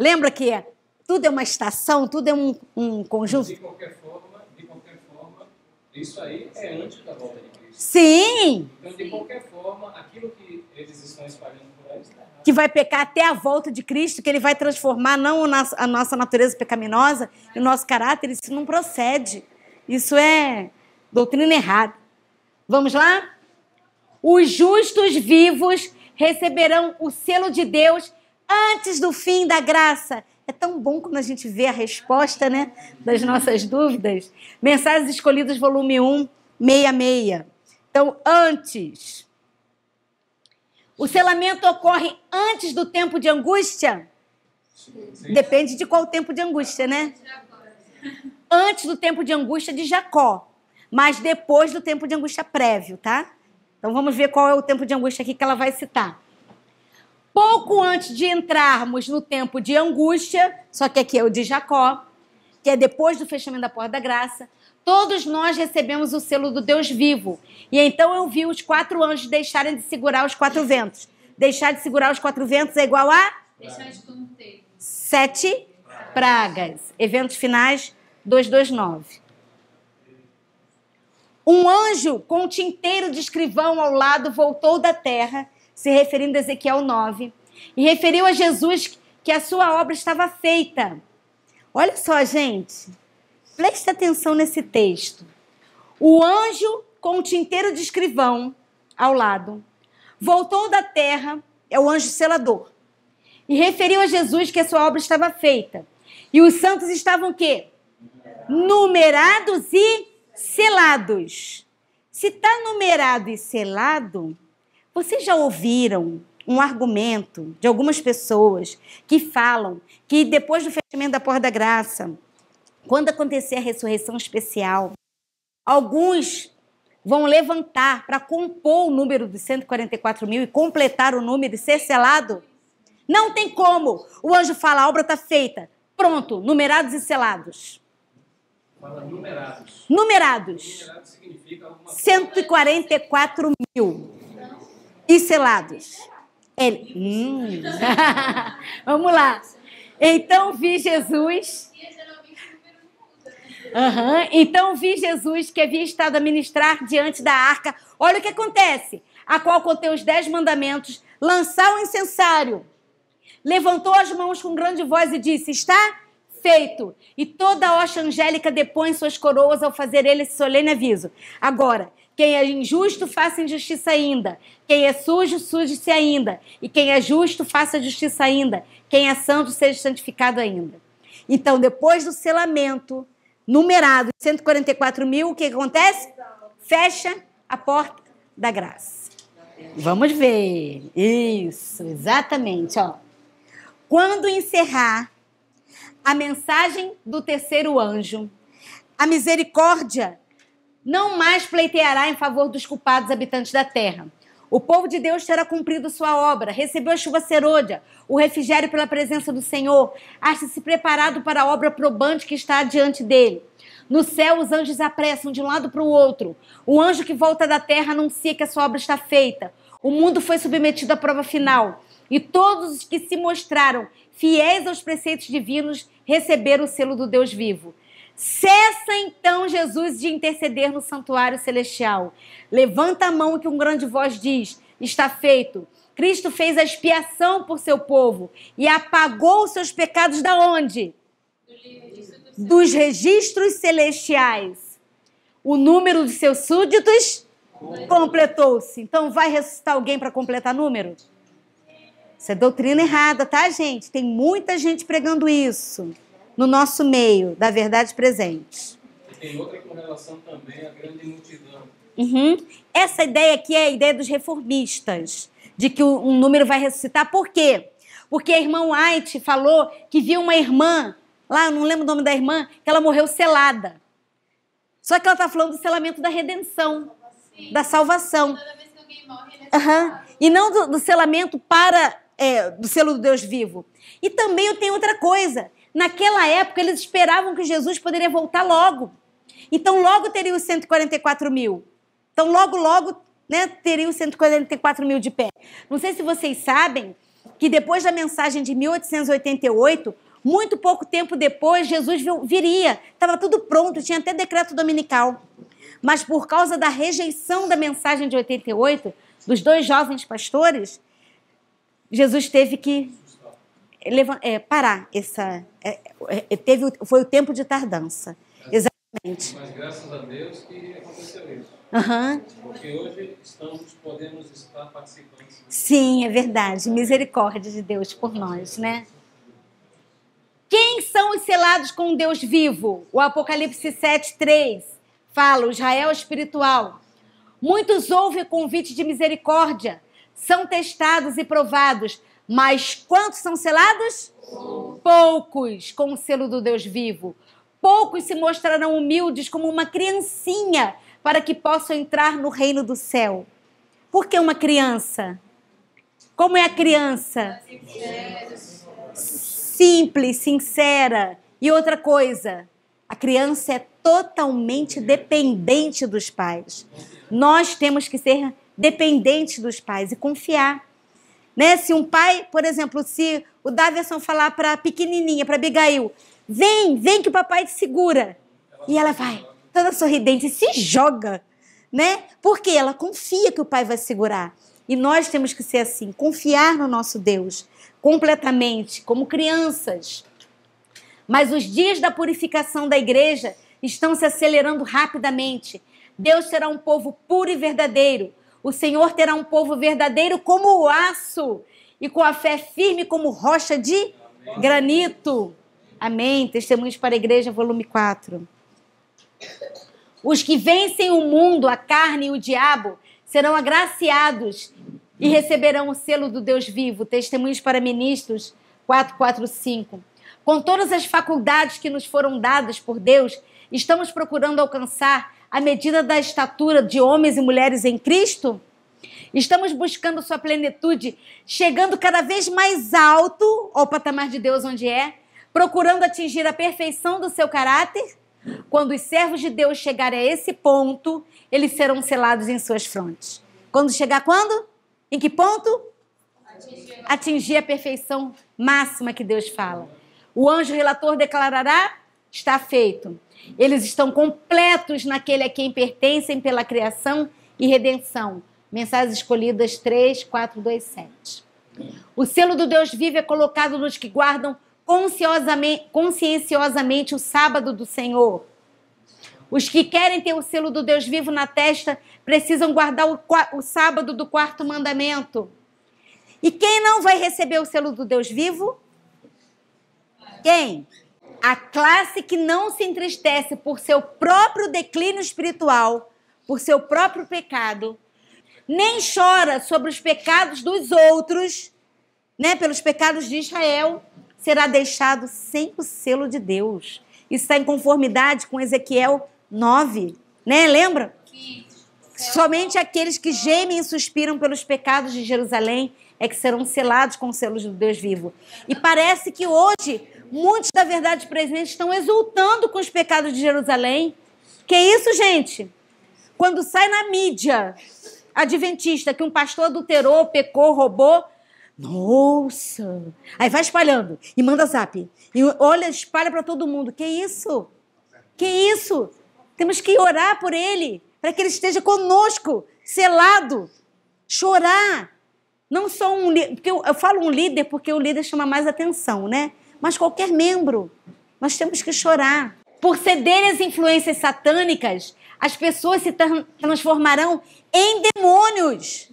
Lembra que é, tudo é uma estação, tudo é um, um conjunto. De qualquer forma, de qualquer forma, isso aí é antes da volta de Cristo. Sim. Então, de qualquer forma, aquilo que eles estão espalhando por aí está errado. Que vai pecar até a volta de Cristo, que ele vai transformar não a nossa natureza pecaminosa, o nosso caráter, isso não procede. Isso é doutrina errada. Vamos lá? Os justos vivos receberão o selo de Deus antes do fim da graça. É tão bom quando a gente vê a resposta, né, das nossas dúvidas. Mensagens Escolhidas, volume um, sessenta e seis. Então, antes. O selamento ocorre antes do tempo de angústia? Depende de qual tempo de angústia, né? Antes do tempo de angústia de Jacó, mas depois do tempo de angústia prévio, tá? Então vamos ver qual é o tempo de angústia aqui que ela vai citar. Pouco antes de entrarmos no tempo de angústia, só que aqui é o de Jacó, que é depois do fechamento da porta da graça, todos nós recebemos o selo do Deus vivo. E então eu vi os quatro anjos deixarem de segurar os quatro ventos. Deixar de segurar os quatro ventos é igual a? Deixar de conter. Sete pragas. Eventos Finais, duzentos e vinte e nove. Um anjo com um tinteiro de escrivão ao lado voltou da terra, se referindo a Ezequiel nove, e referiu a Jesus que a sua obra estava feita. Olha só, gente, presta atenção nesse texto. O anjo com um tinteiro de escrivão ao lado voltou da terra, é o anjo selador, e referiu a Jesus que a sua obra estava feita. E os santos estavam o quê? Numerados e selados. Se está numerado e selado, vocês já ouviram um argumento de algumas pessoas que falam que depois do fechamento da porta da graça, quando acontecer a ressurreição especial, alguns vão levantar para compor o número dos cento e quarenta e quatro mil e completar o número e ser selado? Não tem como. O anjo fala, a obra está feita. Pronto, numerados e selados. Fala numerados. Numerados. Numerados significa alguma coisa. cento e quarenta e quatro mil. E selados. Ele. Hum. Vamos lá. Então vi Jesus. Uhum. Então vi Jesus que havia estado a ministrar diante da arca. Olha o que acontece. A qual contém os dez mandamentos. Lançar o incensário. Levantou as mãos com grande voz e disse: está feito. E toda a hoste angélica depõe suas coroas ao fazer ele esse solene aviso. Agora, quem é injusto, faça injustiça ainda. Quem é sujo, suje-se ainda. E quem é justo, faça justiça ainda. Quem é santo, seja santificado ainda. Então, depois do selamento, numerado cento e quarenta e quatro mil, o que acontece? Fecha a porta da graça. Vamos ver. Isso, exatamente. Ó. Quando encerrar a mensagem do terceiro anjo, a misericórdia não mais pleiteará em favor dos culpados habitantes da terra. O povo de Deus terá cumprido sua obra, recebeu a chuva serôdia, o refrigério pela presença do Senhor, acha-se preparado para a obra probante que está diante dele. No céu, os anjos apressam de um lado para o outro. O anjo que volta da terra anuncia que a sua obra está feita. O mundo foi submetido à prova final. E todos os que se mostraram fiéis aos preceitos divinos receberam o selo do Deus vivo. Cessa então Jesus de interceder no santuário celestial. Levanta a mão que um grande voz diz, está feito. Cristo fez a expiação por seu povo e apagou os seus pecados da onde? Dos registros celestiais. o número de seus súditos completou-se. Então vai ressuscitar alguém para completar número? Isso é doutrina errada, tá, gente? Tem muita gente pregando isso no nosso meio, da verdade presente. Tem outra correlação também, a grande multidão. Uhum. Essa ideia aqui é a ideia dos reformistas, de que um número vai ressuscitar. Por quê? Porque a irmã White falou que viu uma irmã, lá, eu não lembro o nome da irmã, que ela morreu selada. Só que ela está falando do selamento da redenção, sim, da salvação. Toda vez que alguém morre, ele é selado. Uhum. E não do, do selamento para, é, do selo do Deus vivo. E também eu tenho outra coisa. Naquela época, eles esperavam que Jesus poderia voltar logo. Então, logo teria os cento e quarenta e quatro mil. Então, logo, logo, né, teria os cento e quarenta e quatro mil de pé. Não sei se vocês sabem que depois da mensagem de mil oitocentos e oitenta e oito, muito pouco tempo depois, Jesus viria. Estava tudo pronto, tinha até decreto dominical. Mas por causa da rejeição da mensagem de oitenta e oito, dos dois jovens pastores, Jesus teve que levar, é, parar. Essa, é, é, teve, foi o tempo de tardança. Exatamente. Mas graças a Deus que aconteceu isso. Uhum. Porque hoje estamos, podemos estar participando. Sim, é verdade. Misericórdia de Deus por nós, né? Quem são os selados com Deus vivo? O Apocalipse sete, três fala, o Israel espiritual. Muitos ouvem o convite de misericórdia, são testados e provados, mas quantos são selados? Poucos, com o selo do Deus vivo. Poucos se mostrarão humildes como uma criancinha para que possam entrar no reino do céu. Por que uma criança? Como é a criança? Simples, sincera. E outra coisa, a criança é totalmente dependente dos pais. Nós temos que ser dependentes dos pais e confiar. Né? Se um pai, por exemplo, se o Daverson falar para a pequenininha, para Abigail, vem, vem que o papai te segura. E ela vai, toda sorridente, se joga. Né? Porque ela confia que o pai vai segurar. E nós temos que ser assim, confiar no nosso Deus completamente, como crianças. Mas os dias da purificação da igreja estão se acelerando rapidamente. Deus será um povo puro e verdadeiro. O Senhor terá um povo verdadeiro como o aço e com a fé firme como rocha de Amém. Granito. Amém. Testemunhos para a Igreja, volume quatro. Os que vencem o mundo, a carne e o diabo serão agraciados e receberão o selo do Deus vivo. Testemunhos para ministros, quatro, quatro, cinco. Com todas as faculdades que nos foram dadas por Deus, estamos procurando alcançar a medida da estatura de homens e mulheres em Cristo? Estamos buscando sua plenitude, chegando cada vez mais alto ao patamar de Deus onde é, procurando atingir a perfeição do seu caráter? Quando os servos de Deus chegarem a esse ponto, eles serão selados em suas frontes. Quando chegar quando? Em que ponto? Atingir, Atingir a perfeição máxima que Deus fala. O anjo relator declarará, está feito. Eles estão completos naquele a quem pertencem pela criação e redenção. Mensagens Escolhidas três, quatro, dois, sete. O selo do Deus vivo é colocado nos que guardam conscienciosamente o sábado do Senhor. Os que querem ter o selo do Deus vivo na testa precisam guardar o, o sábado do quarto mandamento. E quem não vai receber o selo do Deus vivo? Quem? A classe que não se entristece por seu próprio declínio espiritual, por seu próprio pecado, nem chora sobre os pecados dos outros, né, pelos pecados de Israel, será deixado sem o selo de Deus. Isso está em conformidade com Ezequiel nove, né? Lembra? Que somente aqueles que gemem e suspiram pelos pecados de Jerusalém é que serão selados com os selos do Deus vivo. E parece que hoje muitos da verdade presente estão exultando com os pecados de Jerusalém. Que isso, gente? Quando sai na mídia adventista que um pastor adulterou, pecou, roubou, nossa! Aí vai espalhando e manda zap. E olha, espalha para todo mundo. Que isso? Que isso? Temos que orar por ele, para que ele esteja conosco, selado. Chorar. Não só um líder, porque eu, eu falo um líder porque o líder chama mais atenção, né? Mas qualquer membro. Nós temos que chorar. Por cederem às influências satânicas, as pessoas se tra- transformarão em demônios.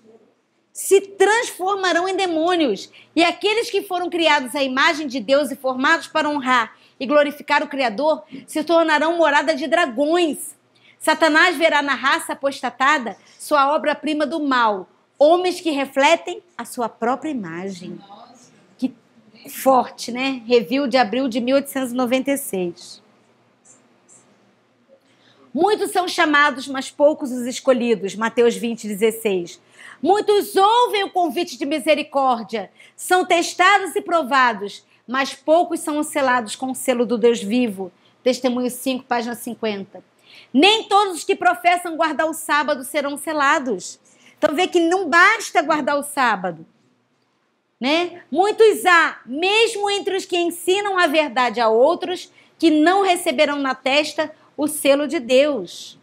Se transformarão em demônios. E aqueles que foram criados à imagem de Deus e formados para honrar e glorificar o Criador, se tornarão morada de dragões. Satanás verá na raça apostatada sua obra-prima do mal, homens que refletem a sua própria imagem. Que forte, né? Review de abril de mil oitocentos e noventa e seis. Muitos são chamados, mas poucos os escolhidos. Mateus vinte, dezesseis. Muitos ouvem o convite de misericórdia, são testados e provados, mas poucos são selados com o selo do Deus vivo. Testemunho cinco, página cinquenta. Nem todos os que professam guardar o sábado serão selados. Então vê que não basta guardar o sábado, né? Muitos há, mesmo entre os que ensinam a verdade a outros, que não receberão na testa o selo de Deus.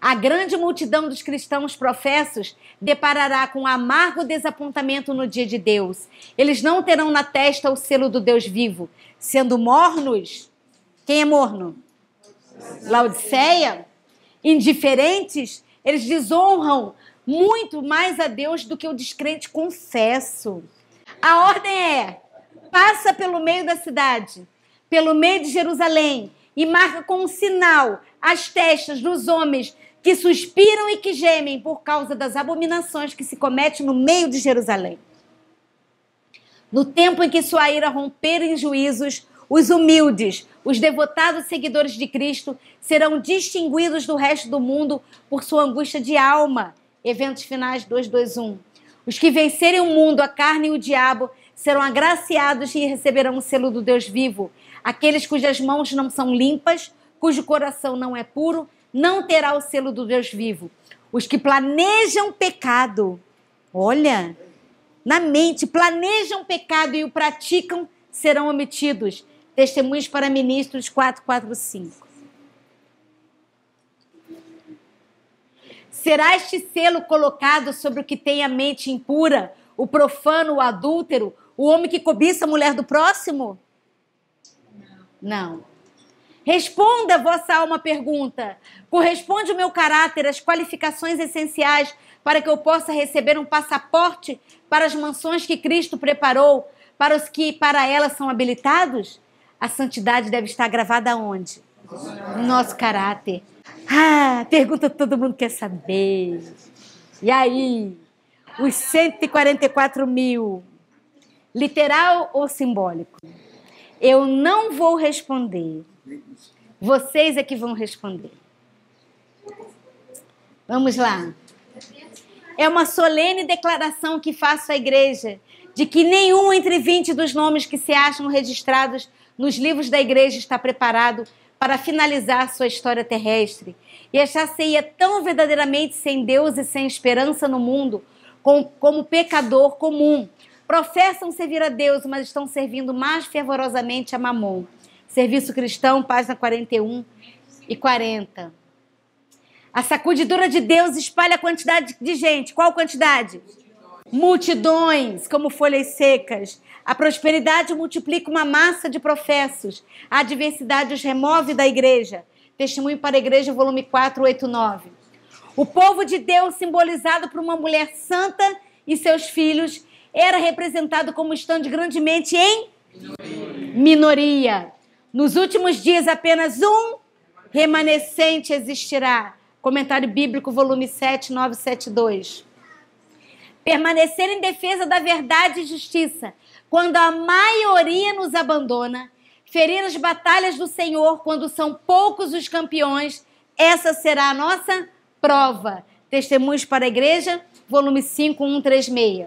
A grande multidão dos cristãos professos deparará com um amargo desapontamento no dia de Deus. Eles não terão na testa o selo do Deus vivo. Sendo mornos, quem é morno? Laodiceia. Indiferentes, eles desonram muito mais a Deus do que o descrente confesso. A ordem é: passa pelo meio da cidade, pelo meio de Jerusalém, e marca com um sinal as testas dos homens que suspiram e que gemem por causa das abominações que se cometem no meio de Jerusalém. No tempo em que sua ira romper em juízos, os humildes, os devotados seguidores de Cristo, serão distinguidos do resto do mundo por sua angústia de alma. Eventos Finais dois, dois, um. Os que vencerem o mundo, a carne e o diabo, serão agraciados e receberão o selo do Deus vivo. Aqueles cujas mãos não são limpas, cujo coração não é puro, não terá o selo do Deus vivo. Os que planejam pecado, olha, na mente, planejam pecado e o praticam, serão omitidos. Testemunhos para ministros quatro, quatro, cinco. Será este selo colocado sobre o que tem a mente impura, o profano, o adúltero, o homem que cobiça a mulher do próximo? Não. Responda a vossa alma pergunta. Corresponde o meu caráter às qualificações essenciais para que eu possa receber um passaporte para as mansões que Cristo preparou para os que para elas são habilitados? A santidade deve estar gravada onde? No nosso caráter. Ah, pergunta que todo mundo quer saber. E aí? Os cento e quarenta e quatro mil. Literal ou simbólico? Eu não vou responder. Vocês é que vão responder. Vamos lá. É uma solene declaração que faço à igreja de que nenhum entre vinte dos nomes que se acham registrados nos livros da igreja está preparado para finalizar sua história terrestre. E esta ceia tão verdadeiramente sem Deus e sem esperança no mundo, como pecador comum. Professam servir a Deus, mas estão servindo mais fervorosamente a Mamon. Serviço Cristão, página quarenta e um e quarenta. A sacudidura de Deus espalha a quantidade de gente. Qual quantidade? Multidões, Multidões como folhas secas. A prosperidade multiplica uma massa de professos. A adversidade os remove da igreja. Testemunho para a Igreja, volume quatro, oito, nove. O povo de Deus, simbolizado por uma mulher santa e seus filhos, era representado como estando grandemente em minoria. minoria. Nos últimos dias, apenas um remanescente existirá. Comentário Bíblico, volume sete, nove, sete, dois. Permanecer em defesa da verdade e justiça, quando a maioria nos abandona, ferir as batalhas do Senhor, quando são poucos os campeões, essa será a nossa prova. Testemunhos para a Igreja, volume cinco, um, trinta e seis.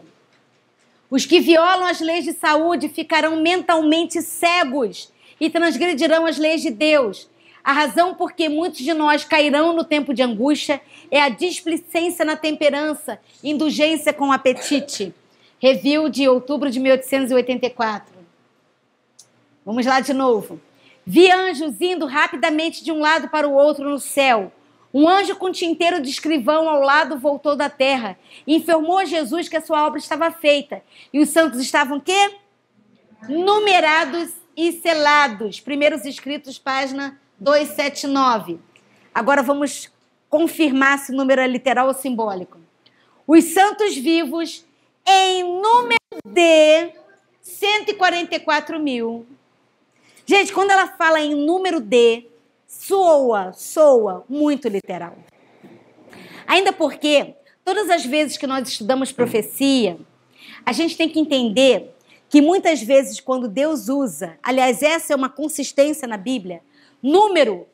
Os que violam as leis de saúde ficarão mentalmente cegos e transgredirão as leis de Deus. A razão por que muitos de nós cairão no tempo de angústia é a displicência na temperança, indulgência com apetite. Review de outubro de mil oitocentos e oitenta e quatro. Vamos lá de novo. Vi anjos indo rapidamente de um lado para o outro no céu. Um anjo com tinteiro de escrivão ao lado voltou da terra e informou a Jesus que a sua obra estava feita. E os santos estavam quê? Numerados e selados. Primeiros Escritos, página dois, sete, nove. Agora vamos confirmar se o número é literal ou simbólico. Os santos vivos em número de cento e quarenta e quatro mil. Gente, quando ela fala em número de, soa, soa muito literal. Ainda porque todas as vezes que nós estudamos profecia, a gente tem que entender que muitas vezes quando Deus usa, aliás, essa é uma consistência na Bíblia, número,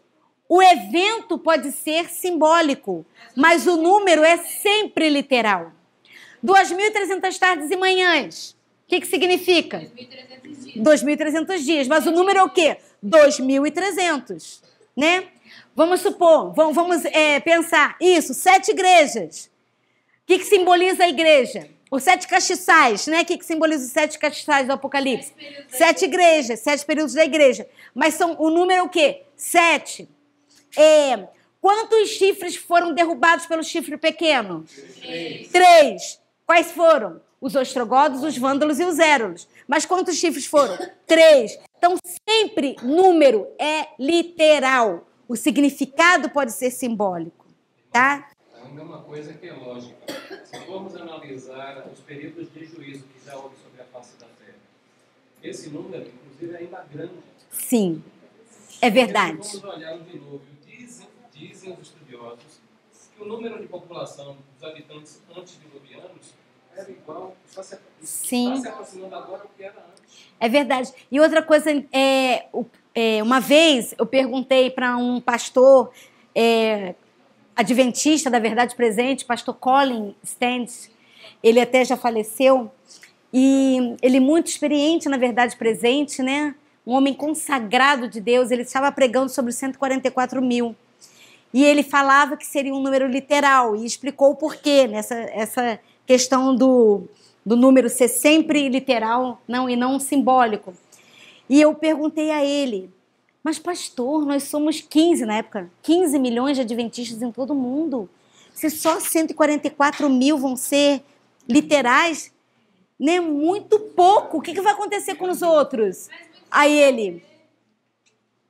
o evento pode ser simbólico, mas o número é sempre literal. duas mil e trezentas tardes e manhãs. O que que significa? dois mil e trezentos dias. dois mil e trezentos dias. Mas o número é o quê? dois mil e trezentos. Né? Vamos supor, vamos, vamos é, pensar. Isso, sete igrejas. O que que simboliza a igreja? Os sete castiçais, né? O que que simboliza os sete castiçais do Apocalipse? Sete, sete igrejas, sete períodos da igreja. Mas são, o número é o quê? Sete. É, quantos chifres foram derrubados pelo chifre pequeno? Três. Três. Quais foram? Os ostrogodos, os vândalos e os hérulos. Mas quantos chifres foram? Três. Então, sempre número é literal. O significado pode ser simbólico, tá? Ainda uma coisa que é lógica. Se formos analisar os períodos de juízo que já houve sobre a face da Terra, esse número, inclusive, é ainda grande. Sim, é verdade. Porque se vamos olhar o dilúvio, dizem, dizem os estudiosos que o número de população dos habitantes antediluvianos era igual, está se, se aproximando agora do que era antes. É verdade. E outra coisa, é, é, uma vez eu perguntei para um pastor é, adventista da Verdade Presente, pastor Colin Stands, ele até já faleceu, e ele muito experiente na Verdade Presente, né? Um homem consagrado de Deus, ele estava pregando sobre os cento e quarenta e quatro mil. E ele falava que seria um número literal e explicou o porquê, né? Essa, essa questão do, do número ser sempre literal não, e não simbólico. E eu perguntei a ele, mas pastor, nós somos quinze na época, quinze milhões de adventistas em todo o mundo. Se só cento e quarenta e quatro mil vão ser literais, né? Muito pouco. O que que vai acontecer com os outros? Aí ele,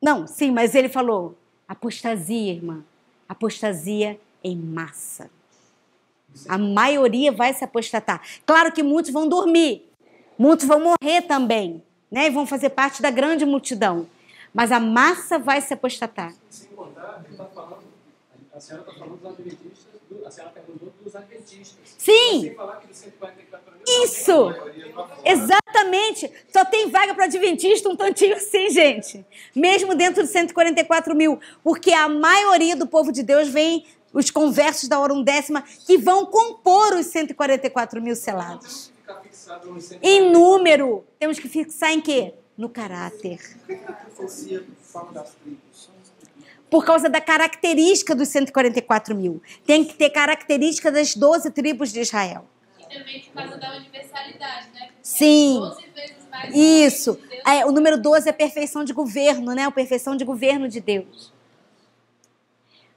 não, sim, mas ele falou, apostasia, irmã. Apostasia em massa. A maioria vai se apostatar. Claro que muitos vão dormir. Muitos vão morrer também, né? E vão fazer parte da grande multidão. Mas a massa vai se apostatar. Sem contar, ele tá falando, a senhora está falando dos adventistas, a senhora perguntou dos adventistas. Sim! Sem falar que isso! Exatamente! Só tem vaga para adventista um tantinho assim, gente. Mesmo dentro de cento e quarenta e quatro mil. Porque a maioria do povo de Deus vem, os conversos da hora undécima, que vão compor os cento e quarenta e quatro mil selados. Em número, temos que fixar em quê? No caráter. Por causa da característica dos cento e quarenta e quatro mil. Tem que ter característica das doze tribos de Israel. Também por causa da universalidade, né? Porque sim, doze vezes mais isso. De é, o número doze é a perfeição de governo, né? A perfeição de governo de Deus.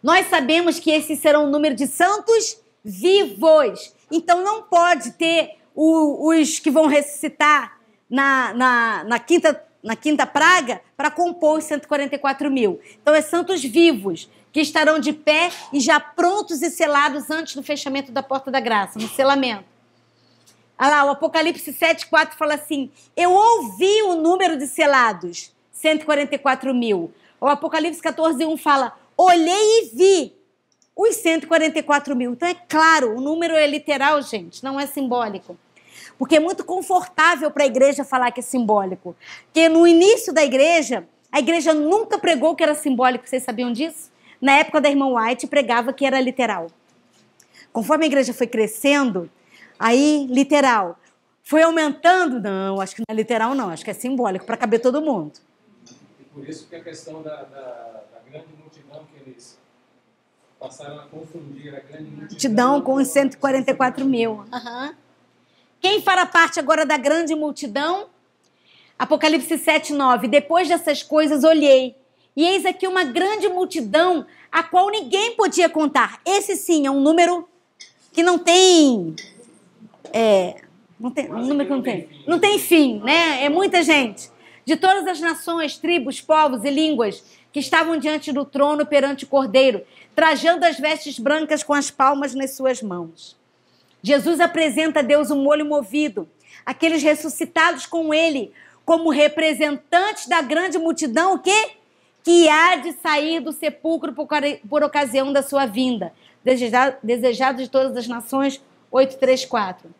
Nós sabemos que esses serão o número de santos vivos. Então não pode ter o, os que vão ressuscitar na, na, na, quinta, na quinta praga para compor os cento e quarenta e quatro mil. Então é santos vivos, que estarão de pé e já prontos e selados antes do fechamento da porta da graça, no selamento. Olha lá, o Apocalipse sete, quatro fala assim, eu ouvi o número de selados, cento e quarenta e quatro mil. O Apocalipse catorze, um fala, olhei e vi os cento e quarenta e quatro mil. Então é claro, o número é literal, gente, não é simbólico. Porque é muito confortável para a igreja falar que é simbólico. Porque no início da igreja, a igreja nunca pregou que era simbólico, vocês sabiam disso? Na época da irmã White, pregava que era literal. Conforme a igreja foi crescendo... Aí, literal. Foi aumentando? Não, acho que não é literal, não. Acho que é simbólico, para caber todo mundo. E por isso que a questão da, da, da grande multidão que eles passaram a confundir a grande multidão... Multidão com os cento e quarenta e quatro mil. Uhum. Quem fará parte agora da grande multidão? Apocalipse sete, nove. Depois dessas coisas, olhei. E eis aqui uma grande multidão a qual ninguém podia contar. Esse, sim, é um número que não tem... É, não tem, um número que não tem, não tem fim, né? É muita gente. de todas as nações, tribos, povos e línguas que estavam diante do trono perante o Cordeiro, trajando as vestes brancas com as palmas nas suas mãos. Jesus apresenta a Deus um molho movido, aqueles ressuscitados com ele, como representantes da grande multidão, o quê? Que há de sair do sepulcro por, por ocasião da sua vinda. Desejado, desejado de todas as nações, oito, três, quatro.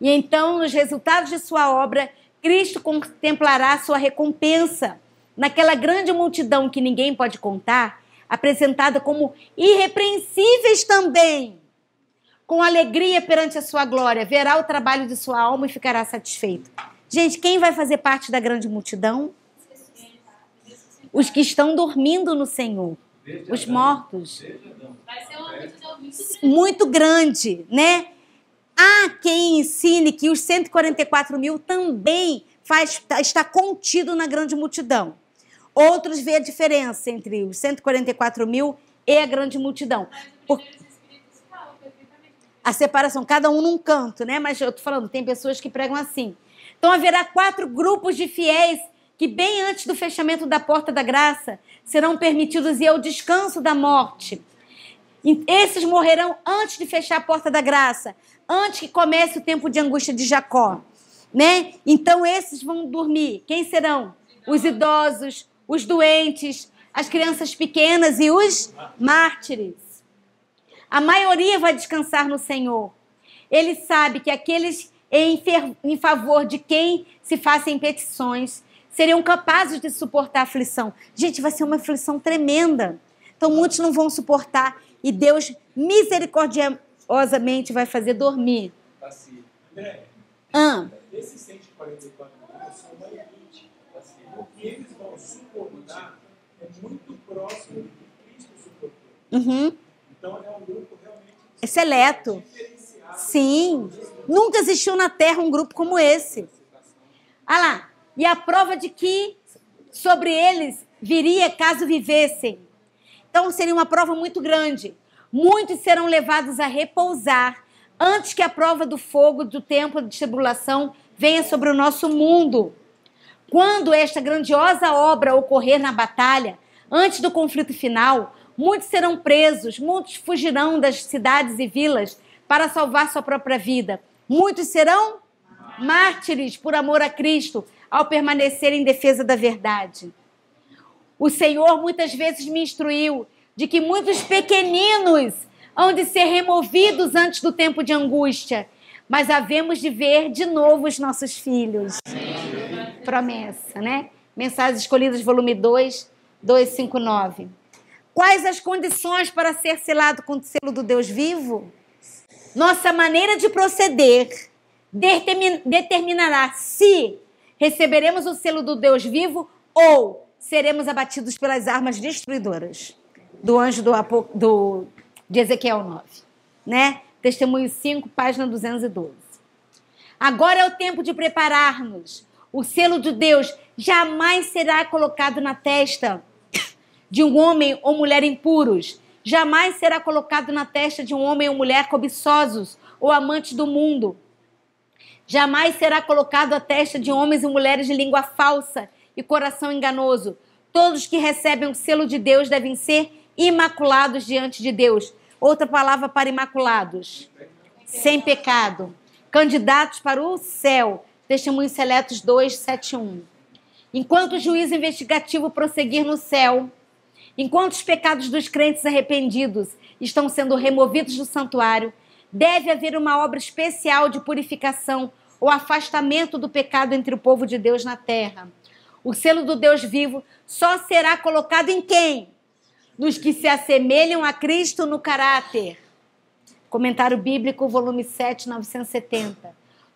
E então, nos resultados de sua obra, Cristo contemplará sua recompensa naquela grande multidão que ninguém pode contar, apresentada como irrepreensíveis também, com alegria perante a sua glória, verá o trabalho de sua alma e ficará satisfeito. Gente, quem vai fazer parte da grande multidão? Os que estão dormindo no Senhor, os mortos. Vai ser uma multidão muito grande, né? Há quem ensine que os cento e quarenta e quatro mil também faz, está contido na grande multidão. Outros vê a diferença entre os cento e quarenta e quatro mil e a grande multidão. Por... A separação, cada um num canto, né? Mas eu estou falando, tem pessoas que pregam assim. Então haverá quatro grupos de fiéis que bem antes do fechamento da porta da graça serão permitidos ir ao descanso da morte. Esses morrerão antes de fechar a porta da graça, antes que comece o tempo de angústia de Jacó, né? Então esses vão dormir. Quem serão? Os idosos, os doentes, as crianças pequenas e os mártires. A maioria vai descansar no Senhor. Ele sabe que aqueles em, em favor de quem se fazem petições seriam capazes de suportar a aflição. Gente, vai ser uma aflição tremenda. Então muitos não vão suportar e Deus misericordiosamente vai fazer dormir. Assim, André, ah. Esses cento e quarenta e quatro mil são mais vinte. Assim, o que eles vão suportar é muito próximo do que Cristo suportou. Uhum. Então é um grupo realmente... É seleto. Sim. Nunca existiu na Terra um grupo como esse. Ah lá. E a prova de que sobre eles viria caso vivessem. Então seria uma prova muito grande. Muitos serão levados a repousar antes que a prova do fogo do tempo de tribulação venha sobre o nosso mundo. Quando esta grandiosa obra ocorrer na batalha, antes do conflito final, muitos serão presos, muitos fugirão das cidades e vilas para salvar sua própria vida. Muitos serão mártires por amor a Cristo ao permanecer em defesa da verdade. O Senhor muitas vezes me instruiu de que muitos pequeninos hão de ser removidos antes do tempo de angústia, mas havemos de ver de novo os nossos filhos. Amém. Promessa, né? Mensagens Escolhidas, volume dois, dois, cinco, nove. Quais as condições para ser selado com o selo do Deus vivo? Nossa maneira de proceder determinará se receberemos o selo do Deus vivo ou seremos abatidos pelas armas destruidoras do anjo do, do, de Ezequiel nove. Né? Testemunho cinco, página duzentos e doze. Agora é o tempo de prepararmos. O selo de Deus jamais será colocado na testa de um homem ou mulher impuros. Jamais será colocado na testa de um homem ou mulher cobiçosos ou amantes do mundo. Jamais será colocado à testa de homens e mulheres de língua falsa e coração enganoso. Todos que recebem o selo de Deus devem ser imaculados diante de Deus. Outra palavra para imaculados. Sem pecado. Candidatos para o céu. Testemunhos Seletos dois, sete, um. Enquanto o juízo investigativo prosseguir no céu, enquanto os pecados dos crentes arrependidos estão sendo removidos do santuário, deve haver uma obra especial de purificação ou afastamento do pecado entre o povo de Deus na terra. O selo do Deus vivo só será colocado em quem? Nos que se assemelham a Cristo no caráter. Comentário Bíblico, volume sete, novecentos e setenta.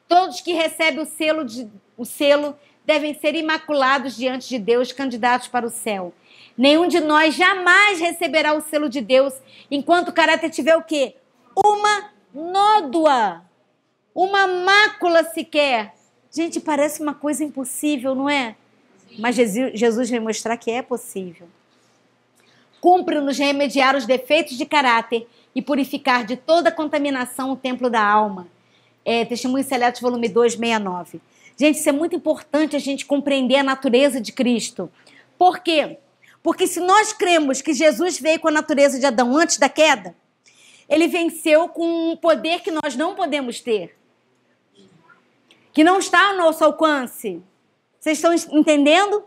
Todos que recebem o selo, de, o selo devem ser imaculados diante de Deus, candidatos para o céu. Nenhum de nós jamais receberá o selo de Deus enquanto o caráter tiver o quê? Uma nódoa, uma mácula sequer. Gente, parece uma coisa impossível, não é? Mas Jesus vai mostrar que é possível. Cumpre-nos remediar os defeitos de caráter e purificar de toda contaminação o templo da alma. É, Testemunhos Seletos, volume dois, sessenta e nove. Gente, isso é muito importante a gente compreender a natureza de Cristo. Por quê? Porque se nós cremos que Jesus veio com a natureza de Adão antes da queda, ele venceu com um poder que nós não podemos ter, que não está ao nosso alcance. Vocês estão entendendo?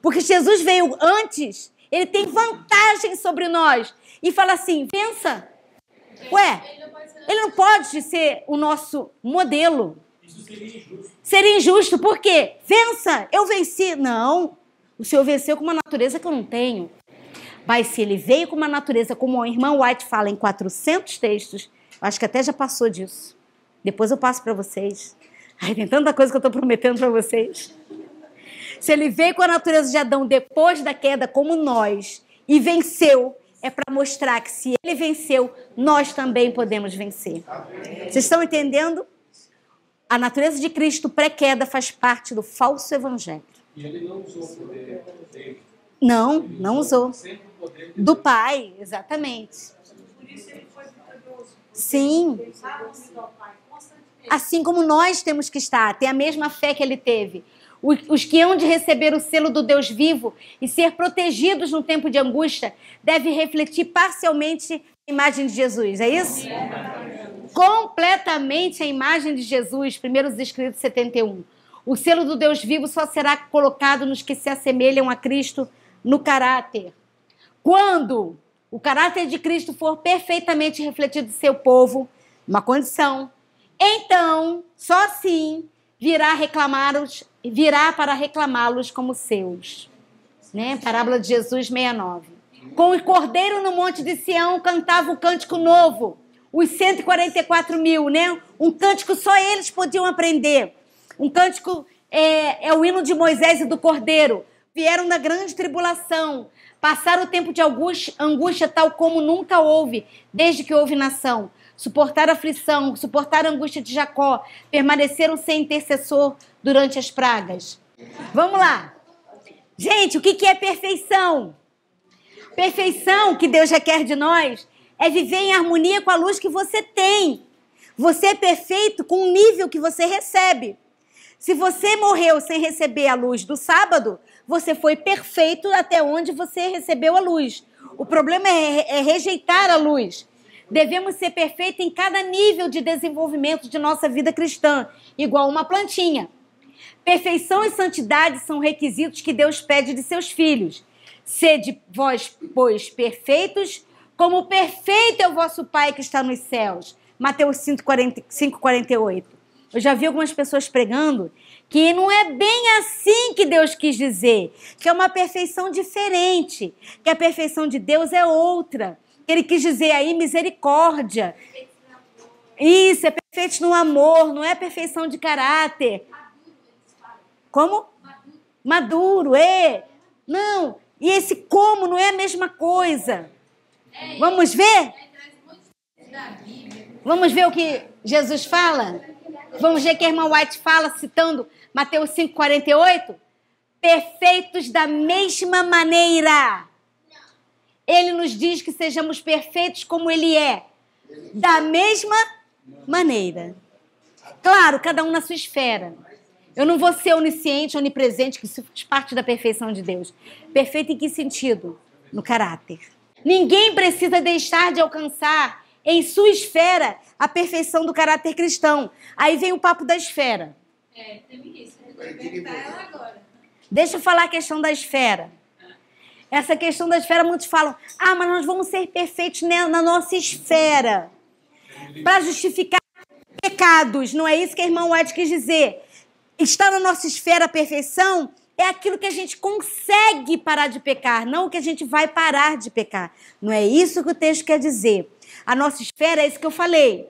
Porque Jesus veio antes, ele tem vantagem sobre nós. E fala assim, pensa. Ué, ele não pode ser o nosso modelo. Isso seria injusto. Seria injusto, por quê? Vença, eu venci. Não, o Senhor venceu com uma natureza que eu não tenho. Mas se ele veio com uma natureza, como o irmão White fala em quatrocentos textos, acho que até já passou disso. Depois eu passo para vocês. Ai, tem tanta coisa que eu estou prometendo para vocês. Se ele veio com a natureza de Adão depois da queda, como nós, e venceu, é para mostrar que se ele venceu, nós também podemos vencer. Vocês estão entendendo? A natureza de Cristo pré-queda faz parte do falso evangelho. E ele não usou o poder dele. Não, não usou. Do Pai, exatamente. Por isso ele foi vitorioso. Sim. Assim como nós temos que estar, ter a mesma fé que ele teve. Os que hão de receber o selo do Deus vivo e ser protegidos no tempo de angústia devem refletir parcialmente a imagem de Jesus, é isso? Completamente a imagem de Jesus, Primeiros Escritos setenta e um. O selo do Deus vivo só será colocado nos que se assemelham a Cristo no caráter. Quando o caráter de Cristo for perfeitamente refletido em seu povo, uma condição, então, só assim, virá reclamar-os, virá para reclamá-los como seus. Né? Parábola de Jesus sessenta e nove. Com o cordeiro no monte de Sião cantava o cântico novo. Os cento e quarenta e quatro mil, né? Um cântico só eles podiam aprender. Um cântico é, é o hino de Moisés e do cordeiro. Vieram da grande tribulação. Passaram o tempo de angústia, angústia tal como nunca houve, desde que houve nação. Suportaram a aflição, suportaram a angústia de Jacó, permaneceram sem intercessor durante as pragas. Vamos lá. Gente, o que é perfeição? Perfeição que Deus requer de nós é viver em harmonia com a luz que você tem. Você é perfeito com o nível que você recebe. Se você morreu sem receber a luz do sábado, você foi perfeito até onde você recebeu a luz. O problema é rejeitar a luz. Devemos ser perfeitos em cada nível de desenvolvimento de nossa vida cristã, igual uma plantinha. Perfeição e santidade são requisitos que Deus pede de seus filhos. Sede vós, pois, perfeitos, como perfeito é o vosso Pai que está nos céus. Mateus cinco, quarenta e oito. Eu já vi algumas pessoas pregando que não é bem assim que Deus quis dizer, que é uma perfeição diferente, que a perfeição de Deus é outra. Ele quis dizer aí misericórdia. Isso, é perfeito no amor, não é perfeição de caráter. Como? Maduro, é. Não, e esse como não é a mesma coisa. Vamos ver? Vamos ver o que Jesus fala? Vamos ver o que a irmã White fala, citando Mateus cinco, quarenta e oito? Perfeitos da mesma maneira. Ele nos diz que sejamos perfeitos como ele é, da mesma maneira. Claro, cada um na sua esfera. Eu não vou ser onisciente, onipresente, que isso faz parte da perfeição de Deus. Perfeito em que sentido? No caráter. Ninguém precisa deixar de alcançar em sua esfera a perfeição do caráter cristão. Aí vem o papo da esfera. É, tem isso. Eu vou inventar ela agora. Deixa eu falar a questão da esfera. Essa questão da esfera, muitos falam, ah, mas nós vamos ser perfeitos na nossa esfera, para justificar pecados. Não é isso que a irmã White quis dizer. Está na nossa esfera a perfeição é aquilo que a gente consegue parar de pecar, não o que a gente vai parar de pecar. Não é isso que o texto quer dizer. A nossa esfera é isso que eu falei.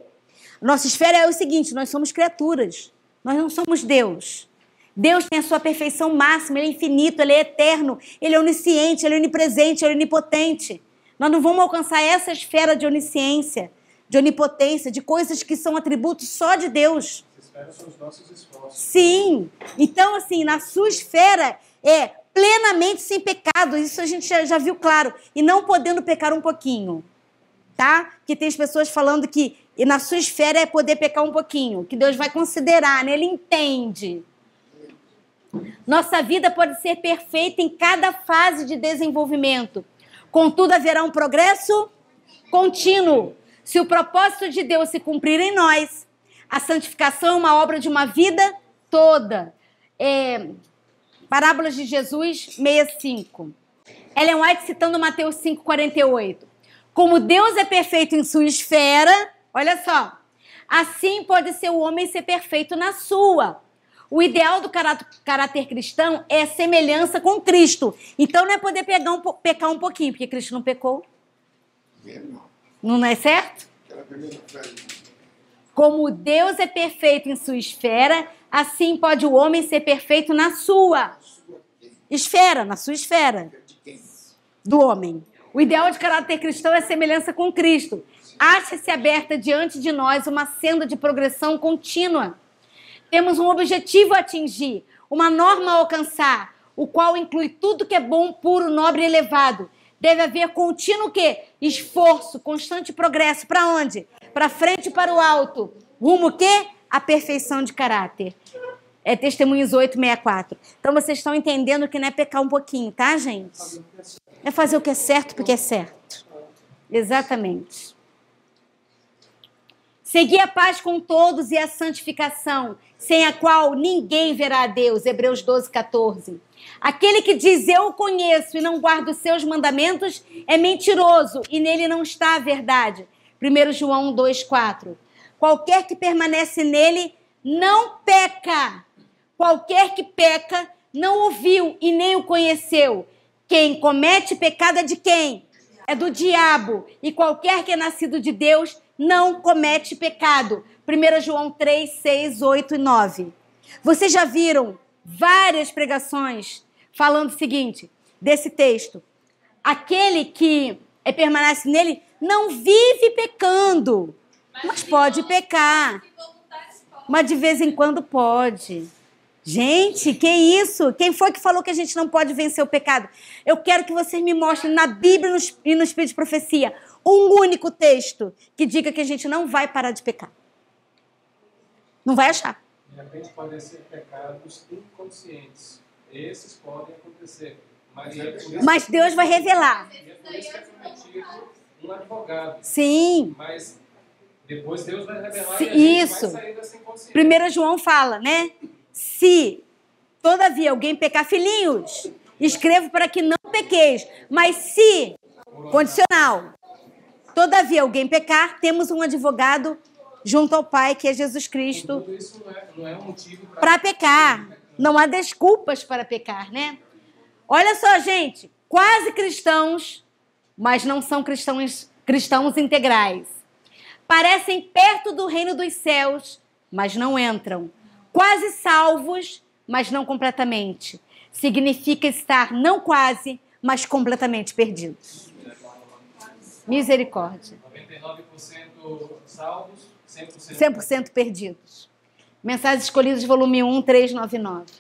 A nossa esfera é o seguinte, nós somos criaturas, nós não somos Deus. Deus tem a sua perfeição máxima, ele é infinito, ele é eterno, ele é onisciente, ele é onipresente, ele é onipotente. Nós não vamos alcançar essa esfera de onisciência, de onipotência, de coisas que são atributos só de Deus. Essa esfera são os nossos esforços. Sim. Então, assim, na sua esfera é plenamente sem pecado, isso a gente já, já viu claro, e não podendo pecar um pouquinho, tá? Que tem as pessoas falando que na sua esfera é poder pecar um pouquinho, que Deus vai considerar, né? Ele entende. Nossa vida pode ser perfeita em cada fase de desenvolvimento. Contudo, haverá um progresso contínuo. Se o propósito de Deus se cumprir em nós, a santificação é uma obra de uma vida toda. É, Parábolas de Jesus, seis cinco. Ellen White citando Mateus cinco, quarenta e oito. Como Deus é perfeito em sua esfera, olha só, assim pode ser o homem ser perfeito na sua. O ideal do caráter, caráter cristão é semelhança com Cristo. Então não é poder pegar um, pecar um pouquinho, porque Cristo não pecou. Não é certo? Como Deus é perfeito em sua esfera, assim pode o homem ser perfeito na sua esfera, na sua esfera do homem. O ideal de caráter cristão é a semelhança com Cristo. Acha-se aberta diante de nós uma senda de progressão contínua. Temos um objetivo a atingir, uma norma a alcançar, o qual inclui tudo que é bom, puro, nobre e elevado. Deve haver contínuo o quê? Esforço, constante progresso. Para onde? Para frente e para o alto. Rumo o quê? A perfeição de caráter. É Testemunhos oito, sessenta e quatro. Então vocês estão entendendo que não é pecar um pouquinho, tá, gente? É fazer o que é certo porque é certo. Exatamente. Seguir a paz com todos e a santificação, sem a qual ninguém verá a Deus. Hebreus doze, quatorze. Aquele que diz eu o conheço e não guarda os seus mandamentos é mentiroso e nele não está a verdade. primeiro João dois, quatro. Qualquer que permanece nele não peca. Qualquer que peca não ouviu e nem o conheceu. Quem comete pecado é de quem? É do diabo. E qualquer que é nascido de Deus não comete pecado. primeiro João três, seis, oito e nove. Vocês já viram várias pregações falando o seguinte, desse texto. Aquele que é, permanece nele não vive pecando, mas, mas pode pecar. Mas de vez em quando pode. Gente, que isso? Quem foi que falou que a gente não pode vencer o pecado? Eu quero que vocês me mostrem na Bíblia e no Espírito de Profecia um único texto que diga que a gente não vai parar de pecar. Não vai achar. De repente podem ser pecados inconscientes. Esses podem acontecer. Mas, é mas Deus vai revelar. E é por isso que é prometido um advogado. Sim. Mas depois Deus vai revelar. Se, e a gente isso. Vai sair dessa inconsciência. Primeiro João fala, né? Se, todavia, alguém pecar, filhinhos, escrevo para que não pequeis. Mas se, condicional, todavia alguém pecar, temos um advogado junto ao Pai, que é Jesus Cristo, não é, não é motivo para pecar. Não há desculpas para pecar, né? Olha só, gente, quase cristãos, mas não são cristãos, cristãos integrais. Parecem perto do reino dos céus, mas não entram. Quase salvos, mas não completamente. Significa estar não quase, mas completamente perdidos. Misericórdia. noventa e nove por cento salvos, cem por cento perdidos. Mensagens Escolhidas, volume um, trezentos e noventa e nove.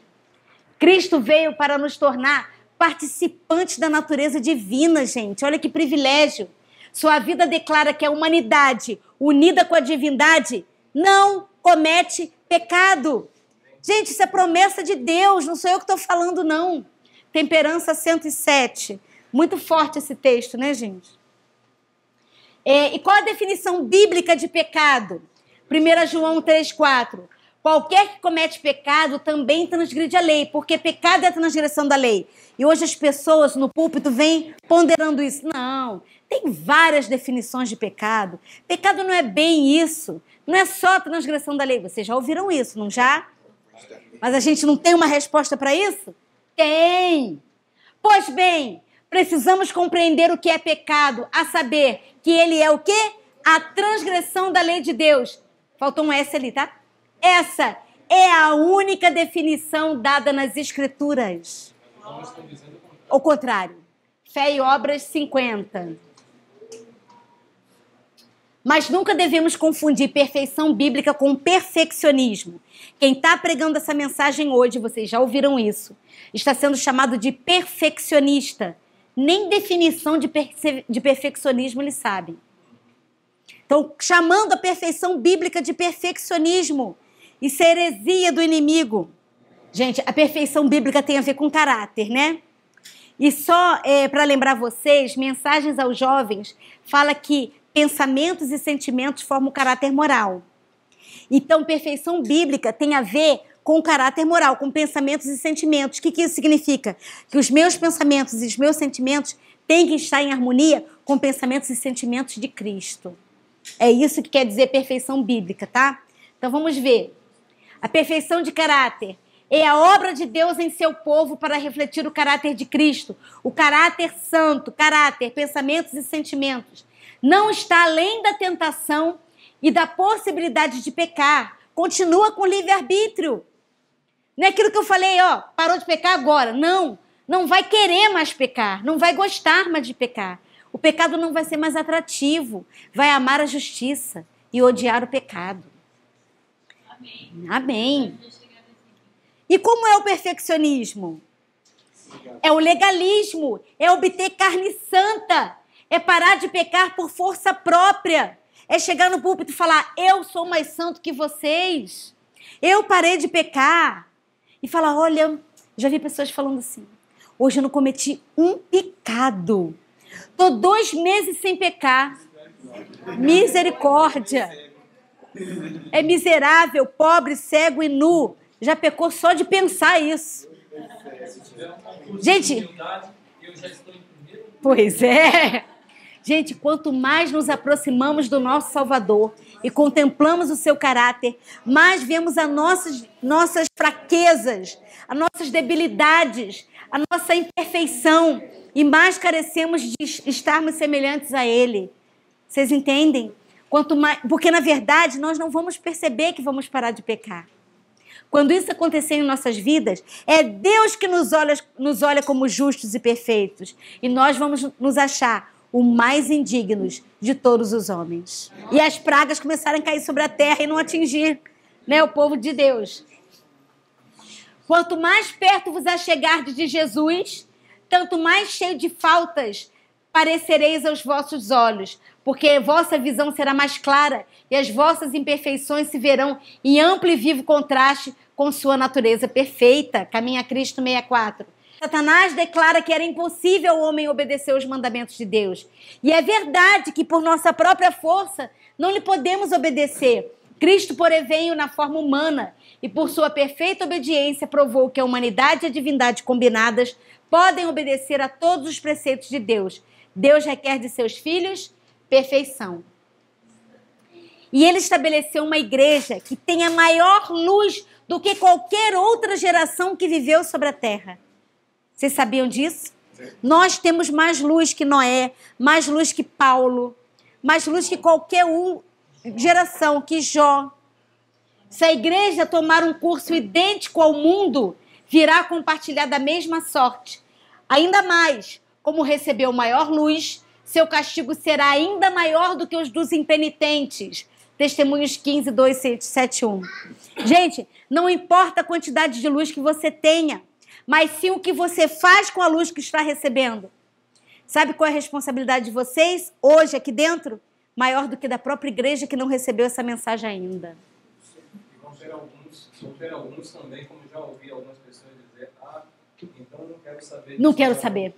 Cristo veio para nos tornar participantes da natureza divina, gente. Olha que privilégio. Sua vida declara que a humanidade, unida com a divindade, não comete pecado. Pecado. Gente, isso é promessa de Deus, não sou eu que estou falando, não. Temperança cento e sete. Muito forte esse texto, né, gente? É, e qual a definição bíblica de pecado? primeiro João três, quatro. Qualquer que comete pecado também transgride a lei, porque pecado é a transgressão da lei. E hoje as pessoas no púlpito vêm ponderando isso. Não, tem várias definições de pecado. Pecado não é bem isso. Não é só a transgressão da lei. Vocês já ouviram isso, não já? Mas a gente não tem uma resposta para isso? Tem! Pois bem, precisamos compreender o que é pecado, a saber que ele é o quê? A transgressão da lei de Deus. Faltou um S ali, tá? Essa é a única definição dada nas Escrituras. Ao contrário. Fé e obras cinquenta. Mas nunca devemos confundir perfeição bíblica com perfeccionismo. Quem está pregando essa mensagem hoje, vocês já ouviram isso, está sendo chamado de perfeccionista. Nem definição de, perfe... de perfeccionismo eles sabem. Estão chamando a perfeição bíblica de perfeccionismo. Isso é heresia do inimigo. Gente, a perfeição bíblica tem a ver com caráter, né? E só é, para lembrar vocês, Mensagens aos Jovens fala que pensamentos e sentimentos formam o caráter moral. Então, perfeição bíblica tem a ver com o caráter moral, com pensamentos e sentimentos. O que, que isso significa? Que os meus pensamentos e os meus sentimentos têm que estar em harmonia com pensamentos e sentimentos de Cristo. É isso que quer dizer perfeição bíblica, tá? Então vamos ver. A perfeição de caráter é a obra de Deus em seu povo para refletir o caráter de Cristo. O caráter santo, caráter, pensamentos e sentimentos. Não está além da tentação e da possibilidade de pecar. Continua com livre-arbítrio. Não é aquilo que eu falei, ó, parou de pecar agora. Não, não vai querer mais pecar, não vai gostar mais de pecar. O pecado não vai ser mais atrativo. Vai amar a justiça e odiar o pecado. Amém. Amém. E como é o perfeccionismo? É o legalismo, é obter carne santa, é parar de pecar por força própria, é chegar no púlpito e falar, eu sou mais santo que vocês, eu parei de pecar. E falar, olha, já vi pessoas falando assim, hoje eu não cometi um pecado. Tô dois meses sem pecar. Misericórdia. É miserável, pobre, cego e nu. Já pecou só de pensar isso. Gente, pois é. Gente, quanto mais nos aproximamos do nosso Salvador e contemplamos o seu caráter, mais vemos as nossas, nossas fraquezas, as nossas debilidades, a nossa imperfeição. E mais carecemos de estarmos semelhantes a Ele. Vocês entendem? Quanto mais... Porque, na verdade, nós não vamos perceber que vamos parar de pecar. Quando isso acontecer em nossas vidas, é Deus que nos olha, nos olha como justos e perfeitos. E nós vamos nos achar o mais indignos de todos os homens. E as pragas começaram a cair sobre a terra e não atingir, né, o povo de Deus. Quanto mais perto vos achegardes de Jesus... tanto mais cheio de faltas parecereis aos vossos olhos, porque vossa visão será mais clara e as vossas imperfeições se verão em amplo e vivo contraste com sua natureza perfeita. Caminha Cristo sessenta e quatro. Satanás declara que era impossível ao homem obedecer os mandamentos de Deus. E é verdade que por nossa própria força não lhe podemos obedecer. Cristo, porém, veio na forma humana e por sua perfeita obediência provou que a humanidade e a divindade combinadas podem obedecer a todos os preceitos de Deus. Deus requer de seus filhos perfeição. E ele estabeleceu uma igreja que tenha maior luz do que qualquer outra geração que viveu sobre a terra. Vocês sabiam disso? Sim. Nós temos mais luz que Noé, mais luz que Paulo, mais luz que qualquer um, geração, que Jó. Se a igreja tomar um curso idêntico ao mundo... virá compartilhar da mesma sorte. Ainda mais, como recebeu maior luz, seu castigo será ainda maior do que os dos impenitentes. Testemunhos quinze, dois, sete, um. Gente, não importa a quantidade de luz que você tenha, mas sim o que você faz com a luz que está recebendo. Sabe qual é a responsabilidade de vocês, hoje, aqui dentro? Maior do que da própria igreja que não recebeu essa mensagem ainda. Vão ter alguns, vão ter alguns também, como já ouvi algumas pessoas dizer, ah, então não quero saber. Não quero saber.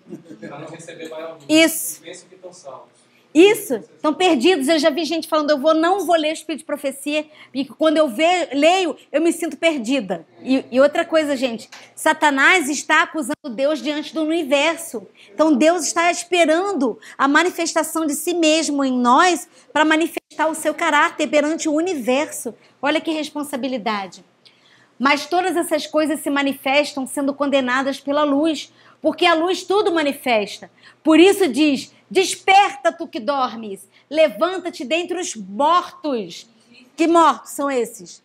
Para não receber maior luz. Isso. Pensam que estão salvos. Isso. Estão perdidos. Eu já vi gente falando, eu vou, não vou ler o Espírito de Profecia, e quando eu ve, leio, eu me sinto perdida. E, e outra coisa, gente, Satanás está acusando Deus diante do universo. Então Deus está esperando a manifestação de si mesmo em nós para manifestar o seu caráter perante o universo. Olha que responsabilidade. Mas todas essas coisas se manifestam sendo condenadas pela luz, porque a luz tudo manifesta. Por isso diz, desperta tu que dormes, levanta-te dentre os mortos. Que mortos são esses?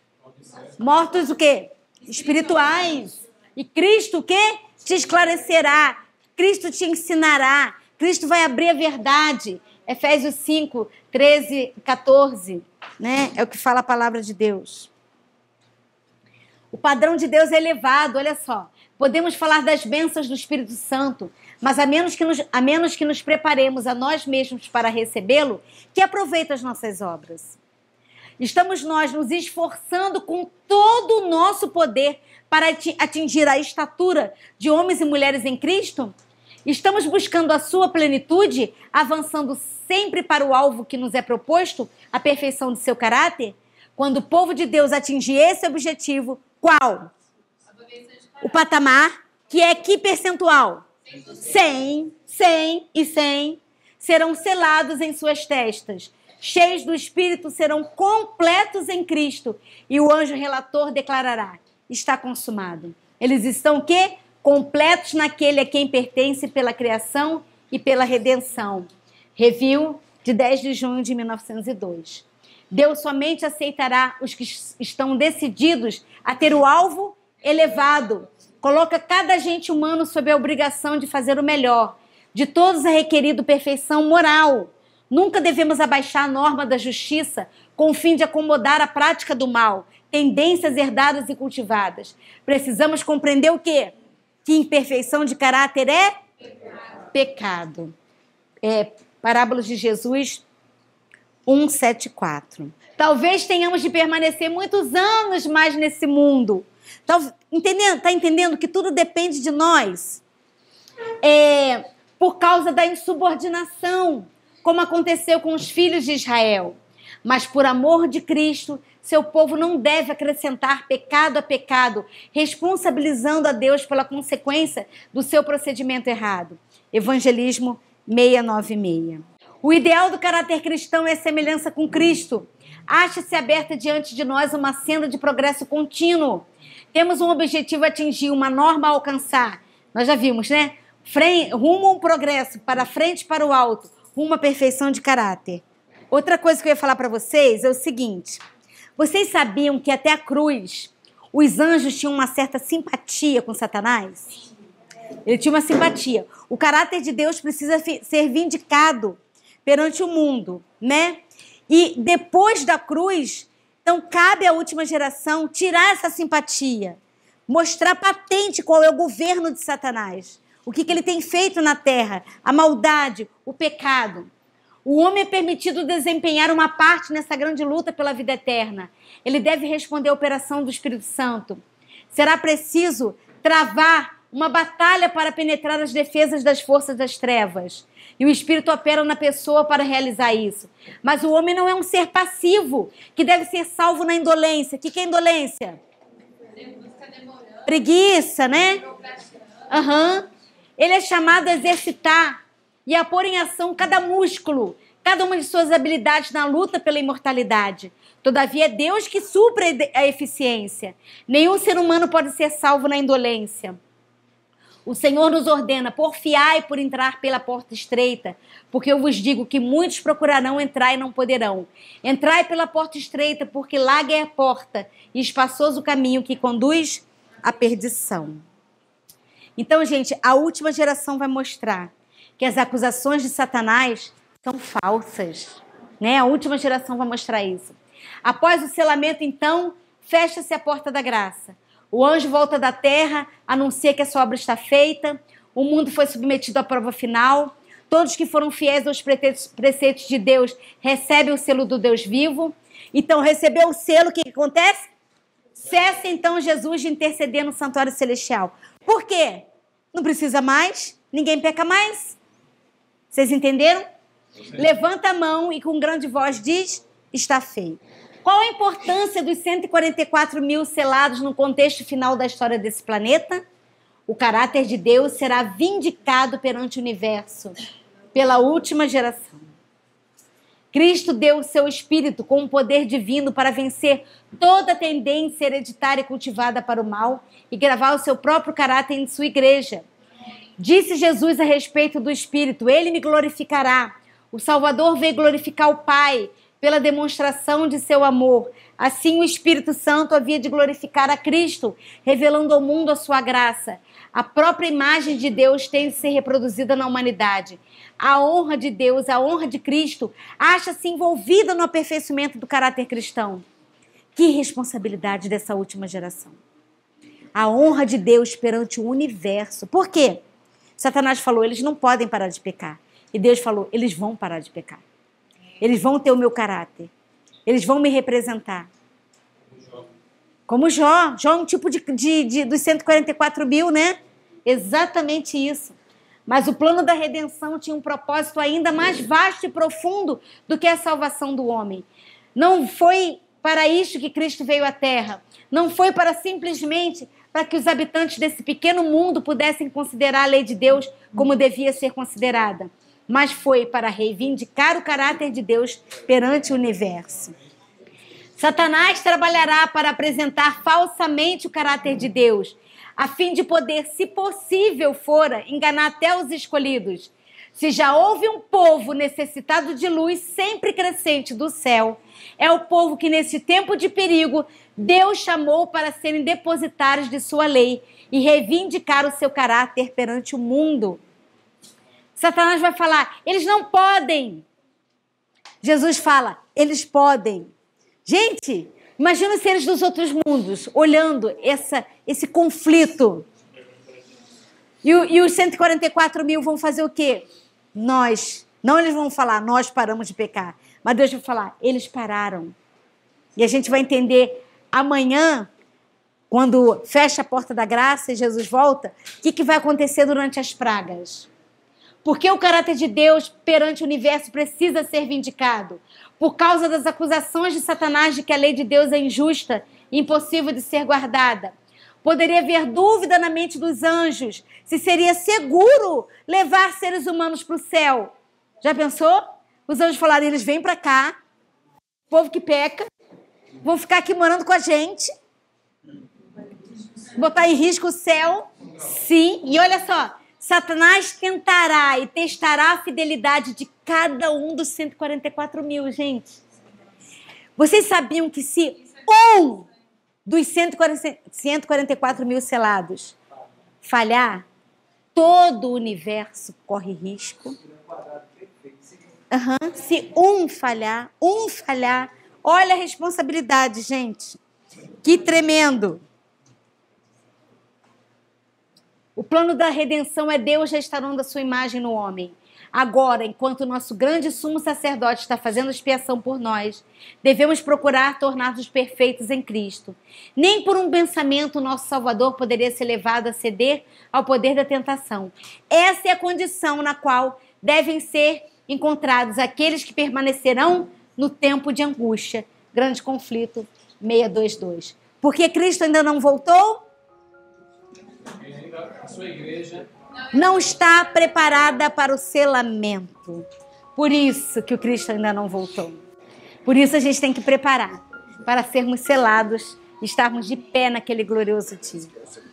Mortos o quê? Espirituais. E Cristo o quê? Te esclarecerá, Cristo te ensinará, Cristo vai abrir a verdade. Efésios cinco, treze, quatorze, né? É o que fala a palavra de Deus. O padrão de Deus é elevado, olha só. Podemos falar das bênçãos do Espírito Santo, mas a menos que nos, a menos que nos preparemos a nós mesmos para recebê-lo, que aproveita as nossas obras. Estamos nós nos esforçando com todo o nosso poder para atingir a estatura de homens e mulheres em Cristo? Estamos buscando a sua plenitude, avançando sempre para o alvo que nos é proposto, a perfeição de seu caráter? Quando o povo de Deus atingir esse objetivo, qual? O patamar, que é que percentual? cem, cem e cem serão selados em suas testas. Cheios do Espírito serão completos em Cristo. E o anjo relator declarará: está consumado. Eles estão o quê? Completos naquele a quem pertence pela criação e pela redenção. Review de dez de junho de mil novecentos e dois. Deus somente aceitará os que estão decididos a ter o alvo elevado. Coloca cada agente humano sob a obrigação de fazer o melhor. De todos é requerido perfeição moral. Nunca devemos abaixar a norma da justiça com o fim de acomodar a prática do mal, tendências herdadas e cultivadas. Precisamos compreender o quê? Que imperfeição de caráter é pecado. pecado. É, Parábolas de Jesus um, sete, quatro. Talvez tenhamos de permanecer muitos anos mais nesse mundo. Está entendendo, tá entendendo que tudo depende de nós? É, por causa da insubordinação, como aconteceu com os filhos de Israel. Mas por amor de Cristo, seu povo não deve acrescentar pecado a pecado, responsabilizando a Deus pela consequência do seu procedimento errado. Evangelismo seiscentos e noventa e seis. O ideal do caráter cristão é a semelhança com Cristo. Acha-se aberta diante de nós uma senda de progresso contínuo. Temos um objetivo a atingir, uma norma a alcançar. Nós já vimos, né? Fre- rumo a um progresso, para frente, para o alto. Rumo à perfeição de caráter. Outra coisa que eu ia falar para vocês é o seguinte. Vocês sabiam que até a cruz, os anjos tinham uma certa simpatia com Satanás? Ele tinha uma simpatia. O caráter de Deus precisa ser vindicado perante o mundo, né? E depois da cruz, então cabe à última geração tirar essa simpatia. Mostrar patente qual é o governo de Satanás. O que, que ele tem feito na terra, a maldade, o pecado. O homem é permitido desempenhar uma parte nessa grande luta pela vida eterna. Ele deve responder à operação do Espírito Santo. Será preciso travar uma batalha para penetrar as defesas das forças das trevas. E o Espírito opera na pessoa para realizar isso. Mas o homem não é um ser passivo, que deve ser salvo na indolência. O que, que é indolência? Preguiça, né? Aham. Uhum. Ele é chamado a exercitar e a pôr em ação cada músculo, cada uma de suas habilidades na luta pela imortalidade. Todavia, é Deus que supre a eficiência. Nenhum ser humano pode ser salvo na indolência. O Senhor nos ordena: porfiai por entrar pela porta estreita, porque eu vos digo que muitos procurarão entrar e não poderão. Entrai pela porta estreita, porque larga é a porta e espaçoso o caminho que conduz à perdição. Então, gente, a última geração vai mostrar que as acusações de Satanás são falsas, né? A última geração vai mostrar isso. Após o selamento, então, fecha-se a porta da graça. O anjo volta da terra, anuncia que a sua obra está feita, o mundo foi submetido à prova final, todos que foram fiéis aos preceitos de Deus recebem o selo do Deus vivo. Então, recebeu o selo, o que acontece? Cessa, então, Jesus de interceder no santuário celestial. Por quê? Não precisa mais, ninguém peca mais. Vocês entenderam? Sim. Levanta a mão e com grande voz diz: está feito. Qual a importância dos cento e quarenta e quatro mil selados no contexto final da história desse planeta? O caráter de Deus será vindicado perante o universo, pela última geração. Cristo deu o seu Espírito com o poder divino para vencer toda a tendência hereditária e cultivada para o mal e gravar o seu próprio caráter em sua igreja. Disse Jesus a respeito do Espírito: ele me glorificará. O Salvador veio glorificar o Pai pela demonstração de seu amor. Assim o Espírito Santo havia de glorificar a Cristo, revelando ao mundo a sua graça. A própria imagem de Deus tem de ser reproduzida na humanidade. A honra de Deus, a honra de Cristo, acha-se envolvida no aperfeiçoamento do caráter cristão. Que responsabilidade dessa última geração. A honra de Deus perante o universo. Por quê? Satanás falou: eles não podem parar de pecar. E Deus falou: eles vão parar de pecar. Eles vão ter o meu caráter. Eles vão me representar. Como Jó. Jó é um tipo de, de, de, dos cento e quarenta e quatro mil, né? Exatamente isso. Mas o plano da redenção tinha um propósito ainda mais vasto e profundo do que a salvação do homem. Não foi para isto que Cristo veio à Terra. Não foi para simplesmente para que os habitantes desse pequeno mundo pudessem considerar a lei de Deus como devia ser considerada. Mas foi para reivindicar o caráter de Deus perante o universo. Satanás trabalhará para apresentar falsamente o caráter de Deus, a fim de poder, se possível fora, enganar até os escolhidos. Se já houve um povo necessitado de luz, sempre crescente do céu, é o povo que nesse tempo de perigo, Deus chamou para serem depositários de sua lei e reivindicar o seu caráter perante o mundo. Satanás vai falar, eles não podem. Jesus fala, eles podem. Gente, imagina os seres dos outros mundos olhando essa, esse conflito. E, e os cento e quarenta e quatro mil vão fazer o quê? Nós. Não eles vão falar, nós paramos de pecar. Mas Deus vai falar, eles pararam. E a gente vai entender amanhã, quando fecha a porta da graça e Jesus volta, o que, que vai acontecer durante as pragas. Porque o caráter de Deus perante o universo precisa ser vindicado. Por causa das acusações de Satanás de que a lei de Deus é injusta e impossível de ser guardada. Poderia haver dúvida na mente dos anjos se seria seguro levar seres humanos para o céu. Já pensou? Os anjos falaram, eles vêm para cá, o povo que peca, vão ficar aqui morando com a gente, botar em risco o céu. Sim, e olha só, Satanás tentará e testará a fidelidade de cada um dos cento e quarenta e quatro mil, gente. Vocês sabiam que se um dos cento e quarenta e quatro mil selados falhar, todo o universo corre risco. Uhum. Se um falhar, um falhar, olha a responsabilidade, gente. Que tremendo. O plano da redenção é Deus restaurando a sua imagem no homem. Agora, enquanto o nosso grande sumo sacerdote está fazendo expiação por nós, devemos procurar tornar-nos perfeitos em Cristo. Nem por um pensamento o nosso Salvador poderia ser levado a ceder ao poder da tentação. Essa é a condição na qual devem ser encontrados aqueles que permanecerão no tempo de angústia. Grande Conflito seiscentos e vinte e dois. Porque Cristo ainda não voltou? A sua igreja não está preparada para o selamento. Por isso que o Cristo ainda não voltou. Por isso a gente tem que preparar para sermos selados e estarmos de pé naquele glorioso dia.